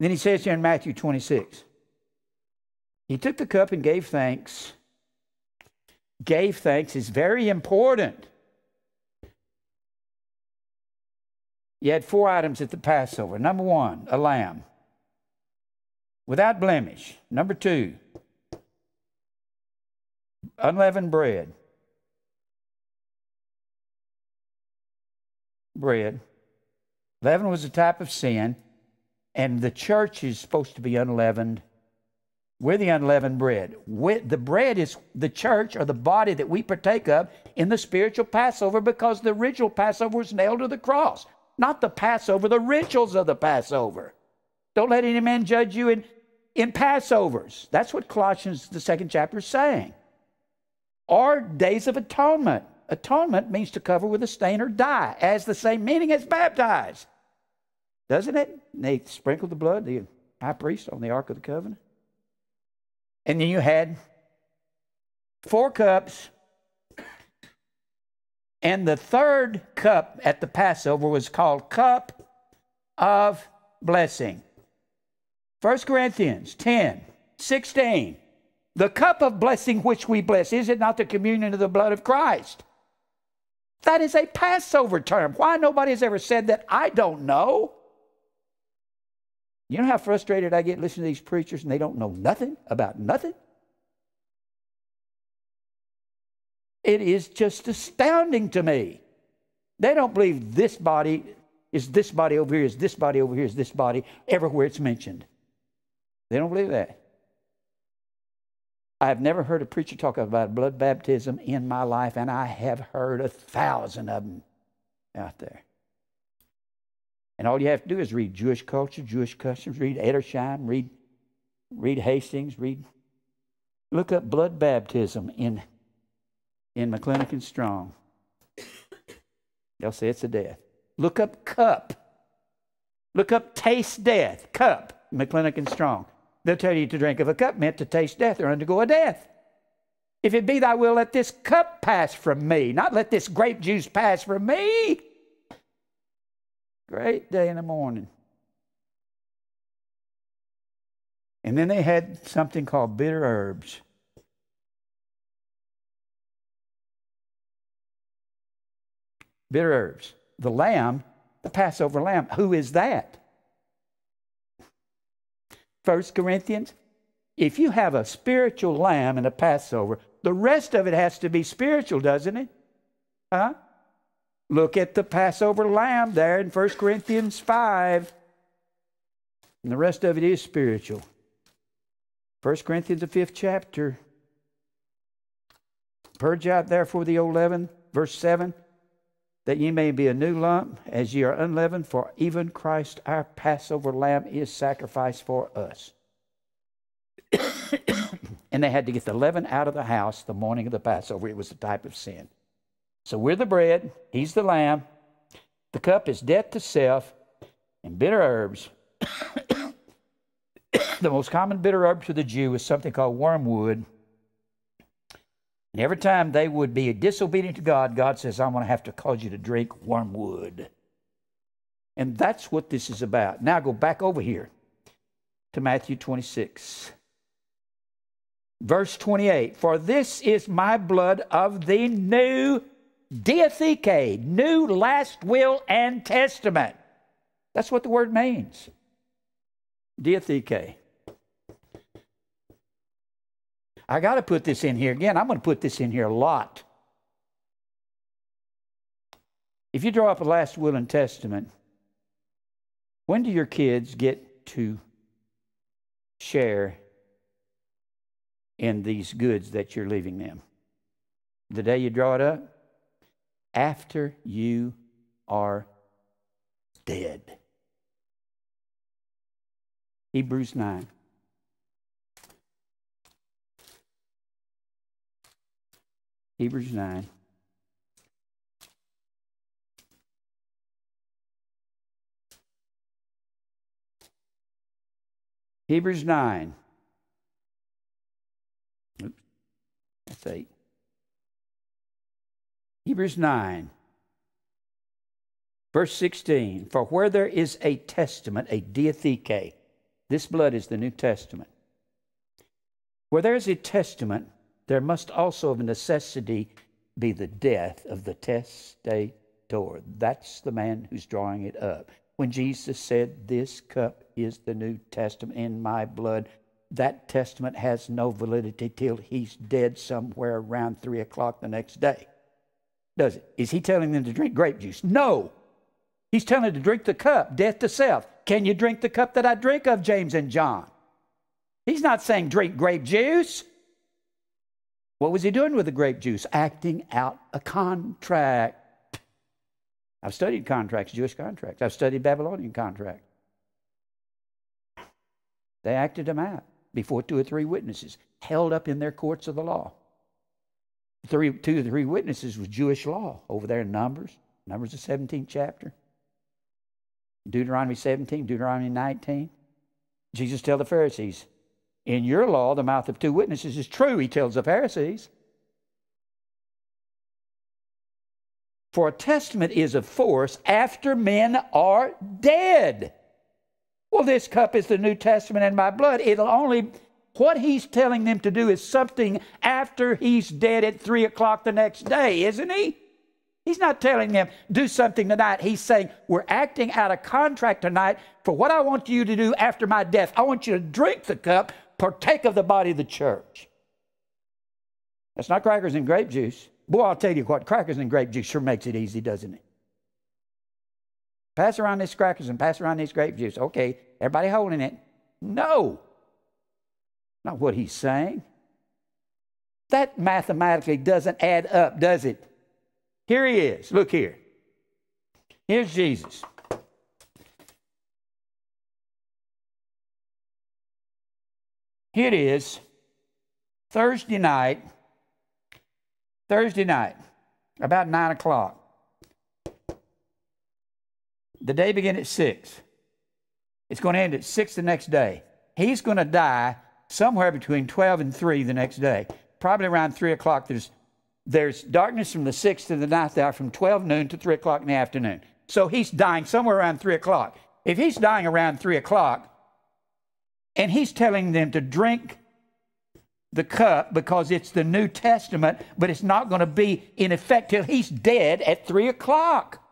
Then he says here in Matthew 26, he took the cup and gave thanks. Gave thanks is very important. You had four items at the Passover. Number one, a lamb without blemish. Number two, unleavened bread. Leaven was a type of sin, and the church is supposed to be unleavened. We're the unleavened bread. The bread is the church or the body that we partake of in the spiritual Passover because the ritual Passover was nailed to the cross. Not the Passover, the rituals of the Passover. Don't let any man judge you in Passovers. That's what Colossians, the 2nd chapter, is saying. Or days of atonement. Atonement means to cover with a stain or dye. It has the same meaning as baptize. Doesn't it? And they sprinkled the blood, the high priest, on the Ark of the Covenant. And then you had four cups. And the third cup at the Passover was called cup of blessing. 1 Corinthians 10, 16. The cup of blessing which we bless, is it not the communion of the blood of Christ? That is a Passover term. Why nobody has ever said that, I don't know. You know how frustrated I get listening to these preachers and they don't know nothing about nothing? It is just astounding to me. They don't believe this body is this body over here, is this body over here, is this body, everywhere it's mentioned. They don't believe that. I have never heard a preacher talk about blood baptism in my life, and I have heard 1,000 of them out there. And all you have to do is read Jewish culture, Jewish customs, read Edersheim, read Hastings, look up blood baptism in McClintock and Strong. They'll say it's a death. Look up cup. Look up taste death, cup, McClintock and Strong. They'll tell you to drink of a cup meant to taste death or undergo a death. If it be thy will, let this cup pass from me, not let this grape juice pass from me. Great day in the morning. And then they had something called bitter herbs. Bitter herbs. The lamb, the Passover lamb. Who is that? 1 Corinthians. If you have a spiritual lamb in a Passover, the rest of it has to be spiritual, doesn't it? Huh? Look at the Passover lamb there in 1 Corinthians 5. And the rest of it is spiritual. 1 Corinthians, the 5th chapter. Purge out therefore the old leaven, verse 7, that ye may be a new lump, as ye are unleavened, for even Christ our Passover lamb is sacrificed for us. And they had to get the leaven out of the house the morning of the Passover. It was a type of sin. So we're the bread, he's the lamb. The cup is death to self and bitter herbs. The most common bitter herb to the Jew is something called wormwood. And every time they would be disobedient to God, God says, I'm going to have to cause you to drink wormwood. And that's what this is about. Now go back over here to Matthew 26. Verse 28, for this is my blood of the new diatheke, new last will and testament. That's what the word means. Diatheke. I got to put this in here again. I'm going to put this in here a lot. If you draw up a last will and testament, when do your kids get to share in these goods that you're leaving them? The day you draw it up? After you are dead. Hebrews 9. Hebrews 9. Hebrews 9. Oops, that's 8. Hebrews 9, verse 16. For where there is a testament, a diatheke, this blood is the New Testament. Where there is a testament, there must also of necessity be the death of the testator. That's the man who's drawing it up. When Jesus said, this cup is the New Testament in my blood, that testament has no validity till he's dead somewhere around 3 o'clock the next day. Does it? Is he telling them to drink grape juice? No. He's telling them to drink the cup, death to self. Can you drink the cup that I drink of, James and John? He's not saying drink grape juice. What was he doing with the grape juice? Acting out a contract. I've studied contracts, Jewish contracts. I've studied Babylonian contracts. They acted them out before 2 or 3 witnesses, held up in their courts of the law. 2 or 3 witnesses was Jewish law over there in Numbers. Numbers, the 17th chapter. Deuteronomy 17, Deuteronomy 19. Jesus tells the Pharisees, in your law, the mouth of 2 witnesses is true, he tells the Pharisees. For a testament is of force after men are dead. Well, this cup is the New Testament in my blood. It'll only, what he's telling them to do is something after he's dead at 3 o'clock the next day, isn't he? He's not telling them, do something tonight. He's saying, we're acting out a contract tonight for what I want you to do after my death. I want you to drink the cup, partake of the body of the church. That's not crackers and grape juice. Boy, I'll tell you what, crackers and grape juice sure makes it easy, doesn't it? Pass around these crackers and pass around these grape juice. Okay, everybody holding it. No. Not what he's saying. That mathematically doesn't add up, does it? Here he is. Look here. Here's Jesus. Here it is. Thursday night. Thursday night. About 9 o'clock. The day began at 6. It's going to end at 6 the next day. He's going to die somewhere between 12 and 3 the next day. Probably around 3 o'clock. There's darkness from the 6th to the 9th hour, from 12 noon to 3 o'clock in the afternoon. So he's dying somewhere around 3 o'clock. If he's dying around 3 o'clock, and he's telling them to drink the cup because it's the New Testament, but it's not going to be in effect till he's dead at 3 o'clock.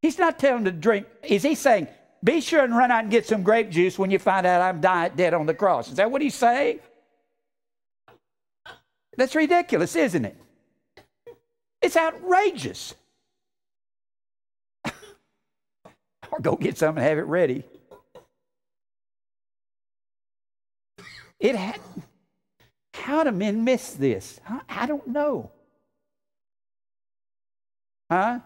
He's not telling them to drink. Is he saying, be sure and run out and get some grape juice when you find out I'm dead on the cross? Is that what he's saying? That's ridiculous, isn't it? It's outrageous. Or go get some and have it ready. It how do men miss this? I don't know. Huh?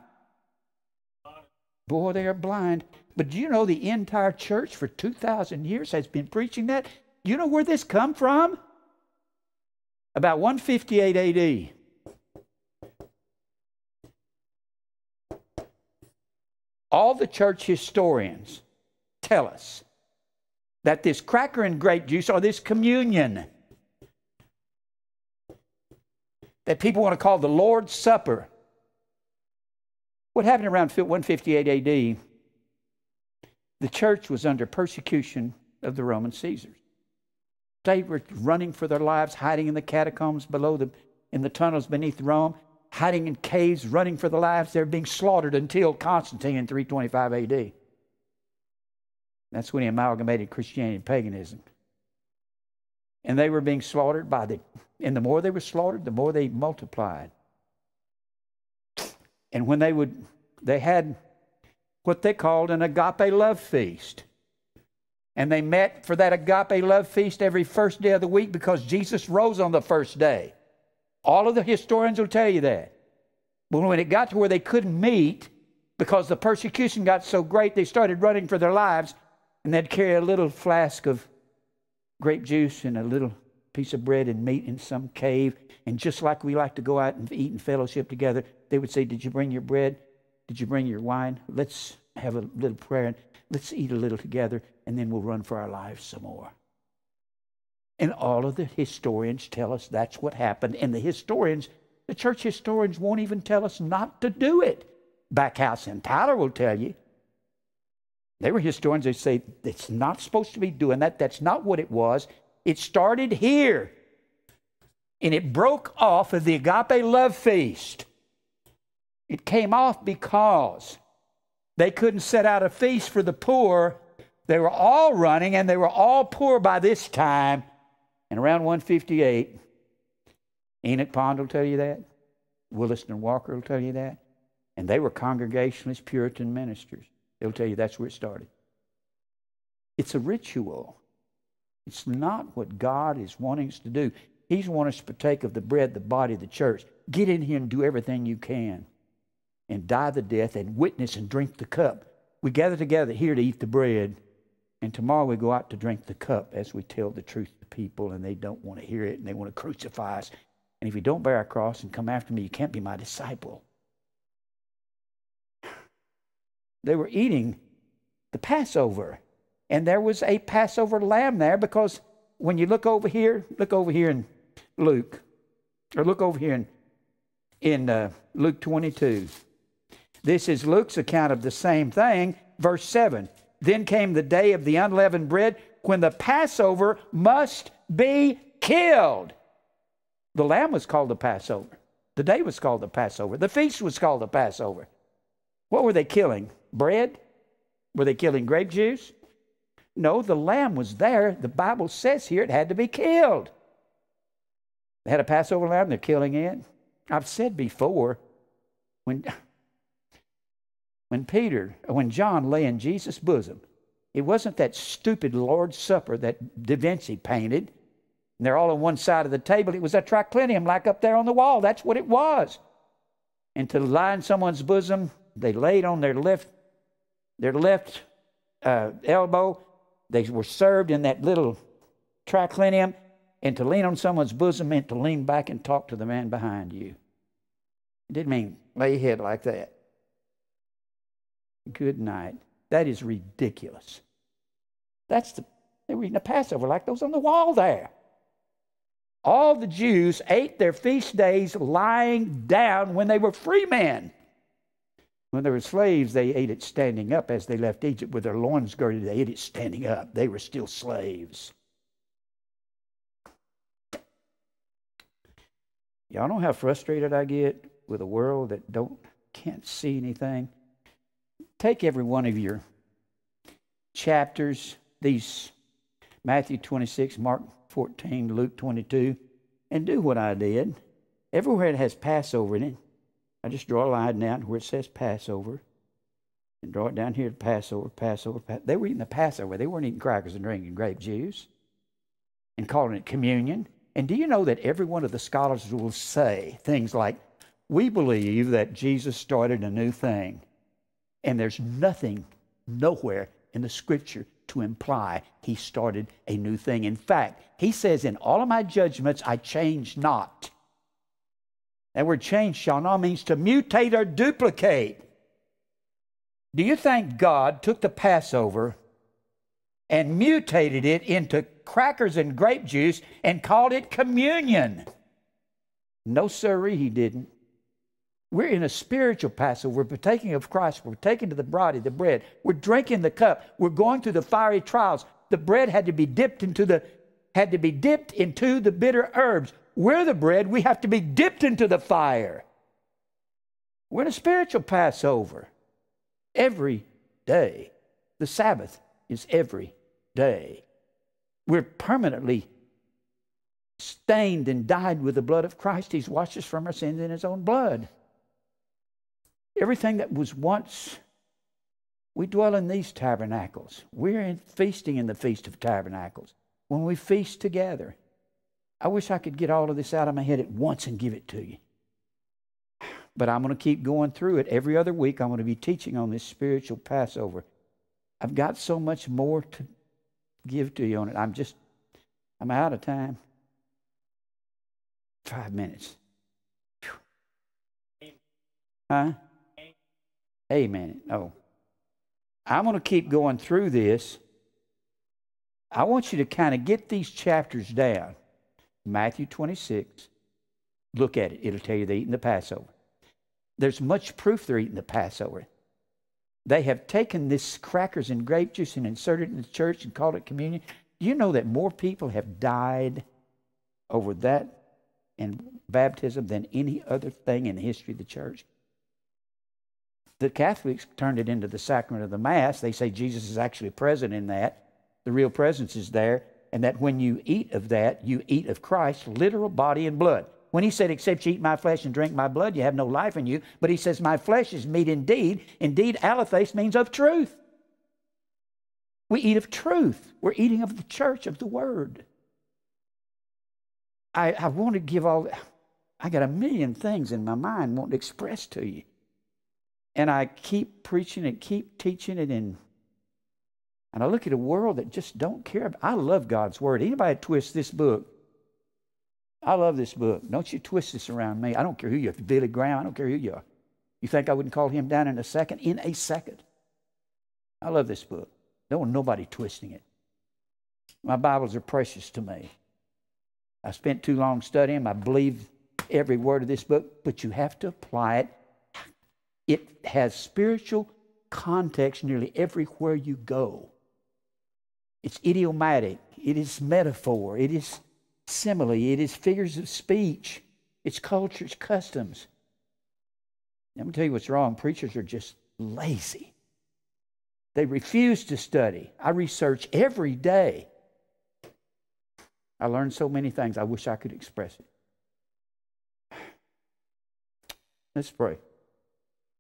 Boy, they are blind. But do you know the entire church for 2,000 years has been preaching that? You know where this come from? About 158 AD. All the church historians tell us that this cracker and grape juice, or this communion that people want to call the Lord's Supper, what happened around 158 AD, the church was under persecution of the Roman Caesars. They were running for their lives, hiding in the catacombs below them, in the tunnels beneath Rome, hiding in caves, running for their lives. They were being slaughtered until Constantine in 325 AD. That's when he amalgamated Christianity and paganism. And they were being slaughtered by the... And the more they were slaughtered, the more they multiplied. And when they would... They had what they called an agape love feast. And they met for that agape love feast every first day of the week because Jesus rose on the first day. All of the historians will tell you that. But when it got to where they couldn't meet because the persecution got so great, they started running for their lives. And they'd carry a little flask of grape juice and a little piece of bread and meat in some cave. And just like we like to go out and eat and fellowship together, they would say, did you bring your bread? Did you bring your wine? Let's have a little prayer and let's eat a little together, and then we'll run for our lives some more. And all of the historians tell us that's what happened. And the historians, the church historians, won't even tell us not to do it. Backhouse and Tyler will tell you. They were historians. They say, it's not supposed to be doing that. That's not what it was. It started here. And it broke off of the agape love feast. It came off because they couldn't set out a feast for the poor. They were all running, and they were all poor by this time. And around 158, Enoch Pond will tell you that. Williston Walker will tell you that. And they were Congregationalist Puritan ministers. They'll tell you that's where it started. It's a ritual. It's not what God is wanting us to do. He's wanting us to partake of the bread, the body of the church. Get in here and do everything you can. And die the death and witness and drink the cup. We gather together here to eat the bread. And tomorrow we go out to drink the cup as we tell the truth to people. And they don't want to hear it. And they want to crucify us. And if you don't bear our cross and come after me, you can't be my disciple. They were eating the Passover, and there was a Passover lamb there, because when you look over here in Luke, or look over here in Luke 22. This is Luke's account of the same thing, verse 7. Then came the day of the unleavened bread, when the Passover must be killed. The lamb was called the Passover. The day was called the Passover. The feast was called the Passover. What were they killing? Bread? Were they killing grape juice? No, the lamb was there. The Bible says here it had to be killed. They had a Passover lamb, they're killing it. I've said before, when John lay in Jesus' bosom, it wasn't that stupid Lord's Supper that Da Vinci painted, and they're all on one side of the table. It was a triclinium like up there on the wall. That's what it was. And to lie in someone's bosom, they laid on their left elbow. They were served in that little triclinium. And to lean on someone's bosom meant to lean back and talk to the man behind you. It didn't mean lay your head like that. Good night. That is ridiculous. They were eating a Passover like those on the wall there. All the Jews ate their feast days lying down when they were free men. When they were slaves, they ate it standing up. As they left Egypt with their loins girded, they ate it standing up. They were still slaves. Y'all know how frustrated I get with a world that can't see anything? Take every one of your chapters, these Matthew 26, Mark 14, Luke 22, and do what I did. Everywhere it has Passover in it, I just draw a line down where it says Passover and draw it down here to Passover, Passover. They were eating the Passover. They weren't eating crackers and drinking grape juice and calling it communion. And do you know that every one of the scholars will say things like, we believe that Jesus started a new thing, and there's nothing, nowhere in the Scripture to imply he started a new thing. In fact, he says, in all of my judgments, I change not. That word change, shall not, means to mutate or duplicate. Do you think God took the Passover and mutated it into crackers and grape juice and called it communion? No, sirree, he didn't. We're in a spiritual Passover. We're partaking of Christ. We're taking to the body, the bread. We're drinking the cup. We're going through the fiery trials. The bread had to be dipped into the bitter herbs. We're the bread. We have to be dipped into the fire. We're in a spiritual Passover. Every day. The Sabbath is every day. We're permanently stained and dyed with the blood of Christ. He's washed us from our sins in his own blood. Everything that was once, we dwell in these tabernacles. We're in feasting in the Feast of Tabernacles when we feast together. I wish I could get all of this out of my head at once and give it to you. But I'm going to keep going through it. Every other week I'm going to be teaching on this spiritual Passover. I've got so much more to give to you on it. I'm out of time. 5 minutes. Whew. Huh? Amen. Oh. I'm going to keep going through this. I want you to kind of get these chapters down. Matthew 26. Look at it. It'll tell you they're eating the Passover. There's much proof they're eating the Passover. They have taken this crackers and grape juice and inserted it in the church and called it communion. Do you know that more people have died over that and baptism than any other thing in the history of the church? The Catholics turned it into the sacrament of the Mass. They say Jesus is actually present in that. The real presence is there, and that when you eat of that, you eat of Christ's literal body and blood. When he said, except you eat my flesh and drink my blood, you have no life in you. But he says, my flesh is meat indeed. Indeed, alatheis means of truth. We eat of truth. We're eating of the church, of the word. I want to give all that. I got a million things in my mind wanting to express to you. And I keep preaching it, keep teaching it, and I look at a world that just don't care. I love God's word. Anybody twist this book? I love this book. Don't you twist this around me. I don't care who you are. If you're Billy Graham, I don't care who you are. You think I wouldn't call him down in a second? In a second. I love this book. Don't want nobody twisting it. My Bibles are precious to me. I spent too long studying them. I believe every word of this book, but you have to apply it. It has spiritual context nearly everywhere you go. It's idiomatic. It is metaphor. It is simile. It is figures of speech. It's culture. It's customs. Let me tell you what's wrong. Preachers are just lazy. They refuse to study. I research every day. I learned so many things. I wish I could express it. Let's pray.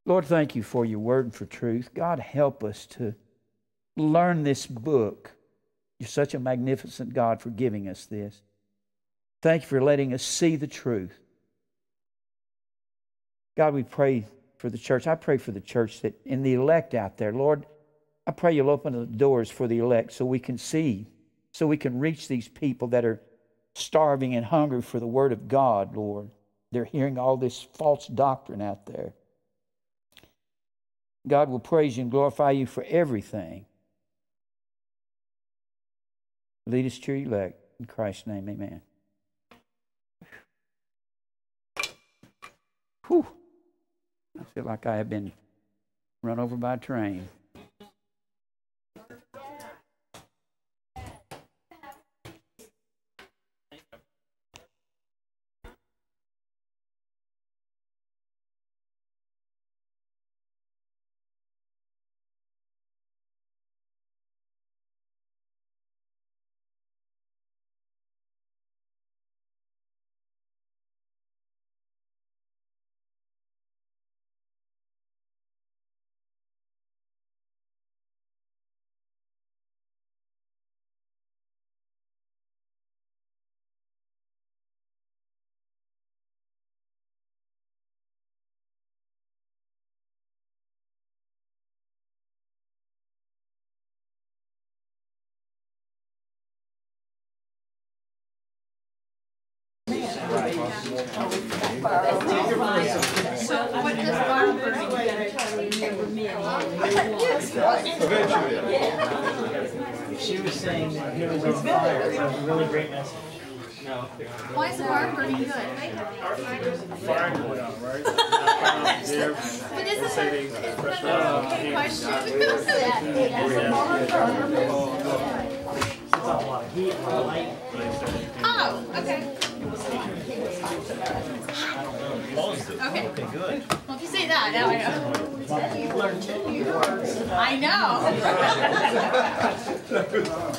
Lord, thank you for your word and for truth. God, help us to learn this book. You're such a magnificent God for giving us this. Thank you for letting us see the truth. God, we pray for the church. I pray for the church that in the elect out there, Lord, I pray you'll open the doors for the elect so we can see, so we can reach these people that are starving and hungry for the word of God, Lord. They're hearing all this false doctrine out there. God will praise you and glorify you for everything. Lead us to your elect. In Christ's name, amen. Whew. I feel like I have been run over by a train. She was saying that here was a really great message. No. Why is the bar burning good? But isn't it okay question? Oh, okay. Okay. Okay, good. Well, if you say that, now I know. I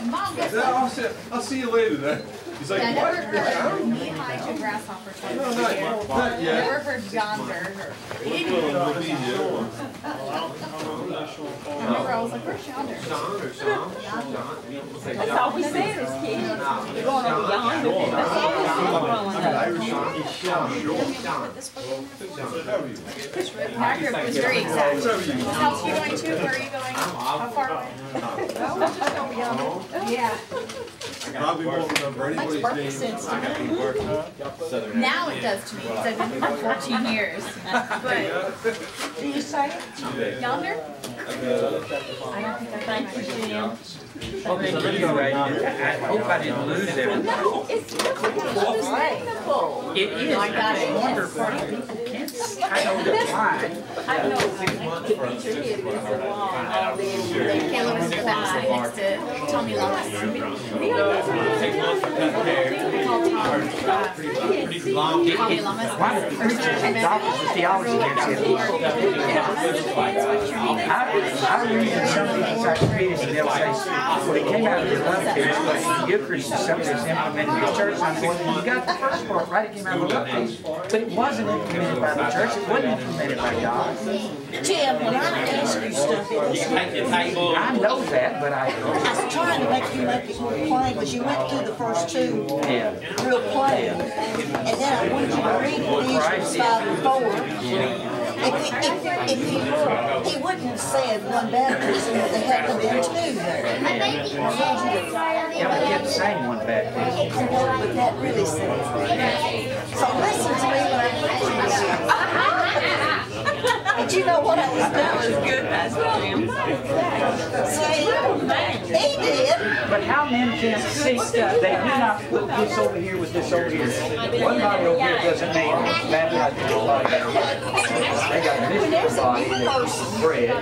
know. Mom gets it. I'll see you later then. He's like, yeah, what? I never heard knee-high to grasshopper. I never heard John Berger. He didn't even know. I remember I was like, where's John? That's all we say is kids. We're going over yonder. That's all we say. Our group was very exact. What else are you going to? Where are you going? How far away? Oh, yeah. Probably won't remember anybody's name. Now it does to me, because I've been here for 14 years. But, did you say it? Yonder? I don't think I find you. I hope I didn't lose everything. No, it's wonderful. It is. It's wonderful. People can't see. I don't know why. I know. The picture here is long. Caleb was back next to Tommy Lamas. Why did the preacher and doctors of theology get together? I read in some of the encyclopedias and they'll say, well, it came out of the love case, but the Eucharist is something that's implemented in the church. I'm going, you got the first part right, it came out of the love case. But it wasn't implemented by the church, it wasn't implemented by God. Jim, when I ask you stuff, I know that, but I was trying to make you make it more plain, because you went through the first two real plain, and then I wanted you to read Ephesians 5 and 4. If he wouldn't have said one baptism, but they had to do two there. Yeah, but he didn't say one baptism. But that really says that. So listen to me when I preach this. But you know what I was doing? That was good, Pastor Jim. See? They did. But how men can see stuff? They do not put this over here with this over here. One body over here doesn't mean baptizing the body. They got a mystical body that's bread, a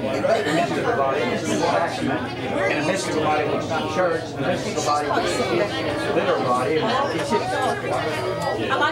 mystical body that's sacrament, and a mystical body that's not church, and a mystical body that's literal body. It's just.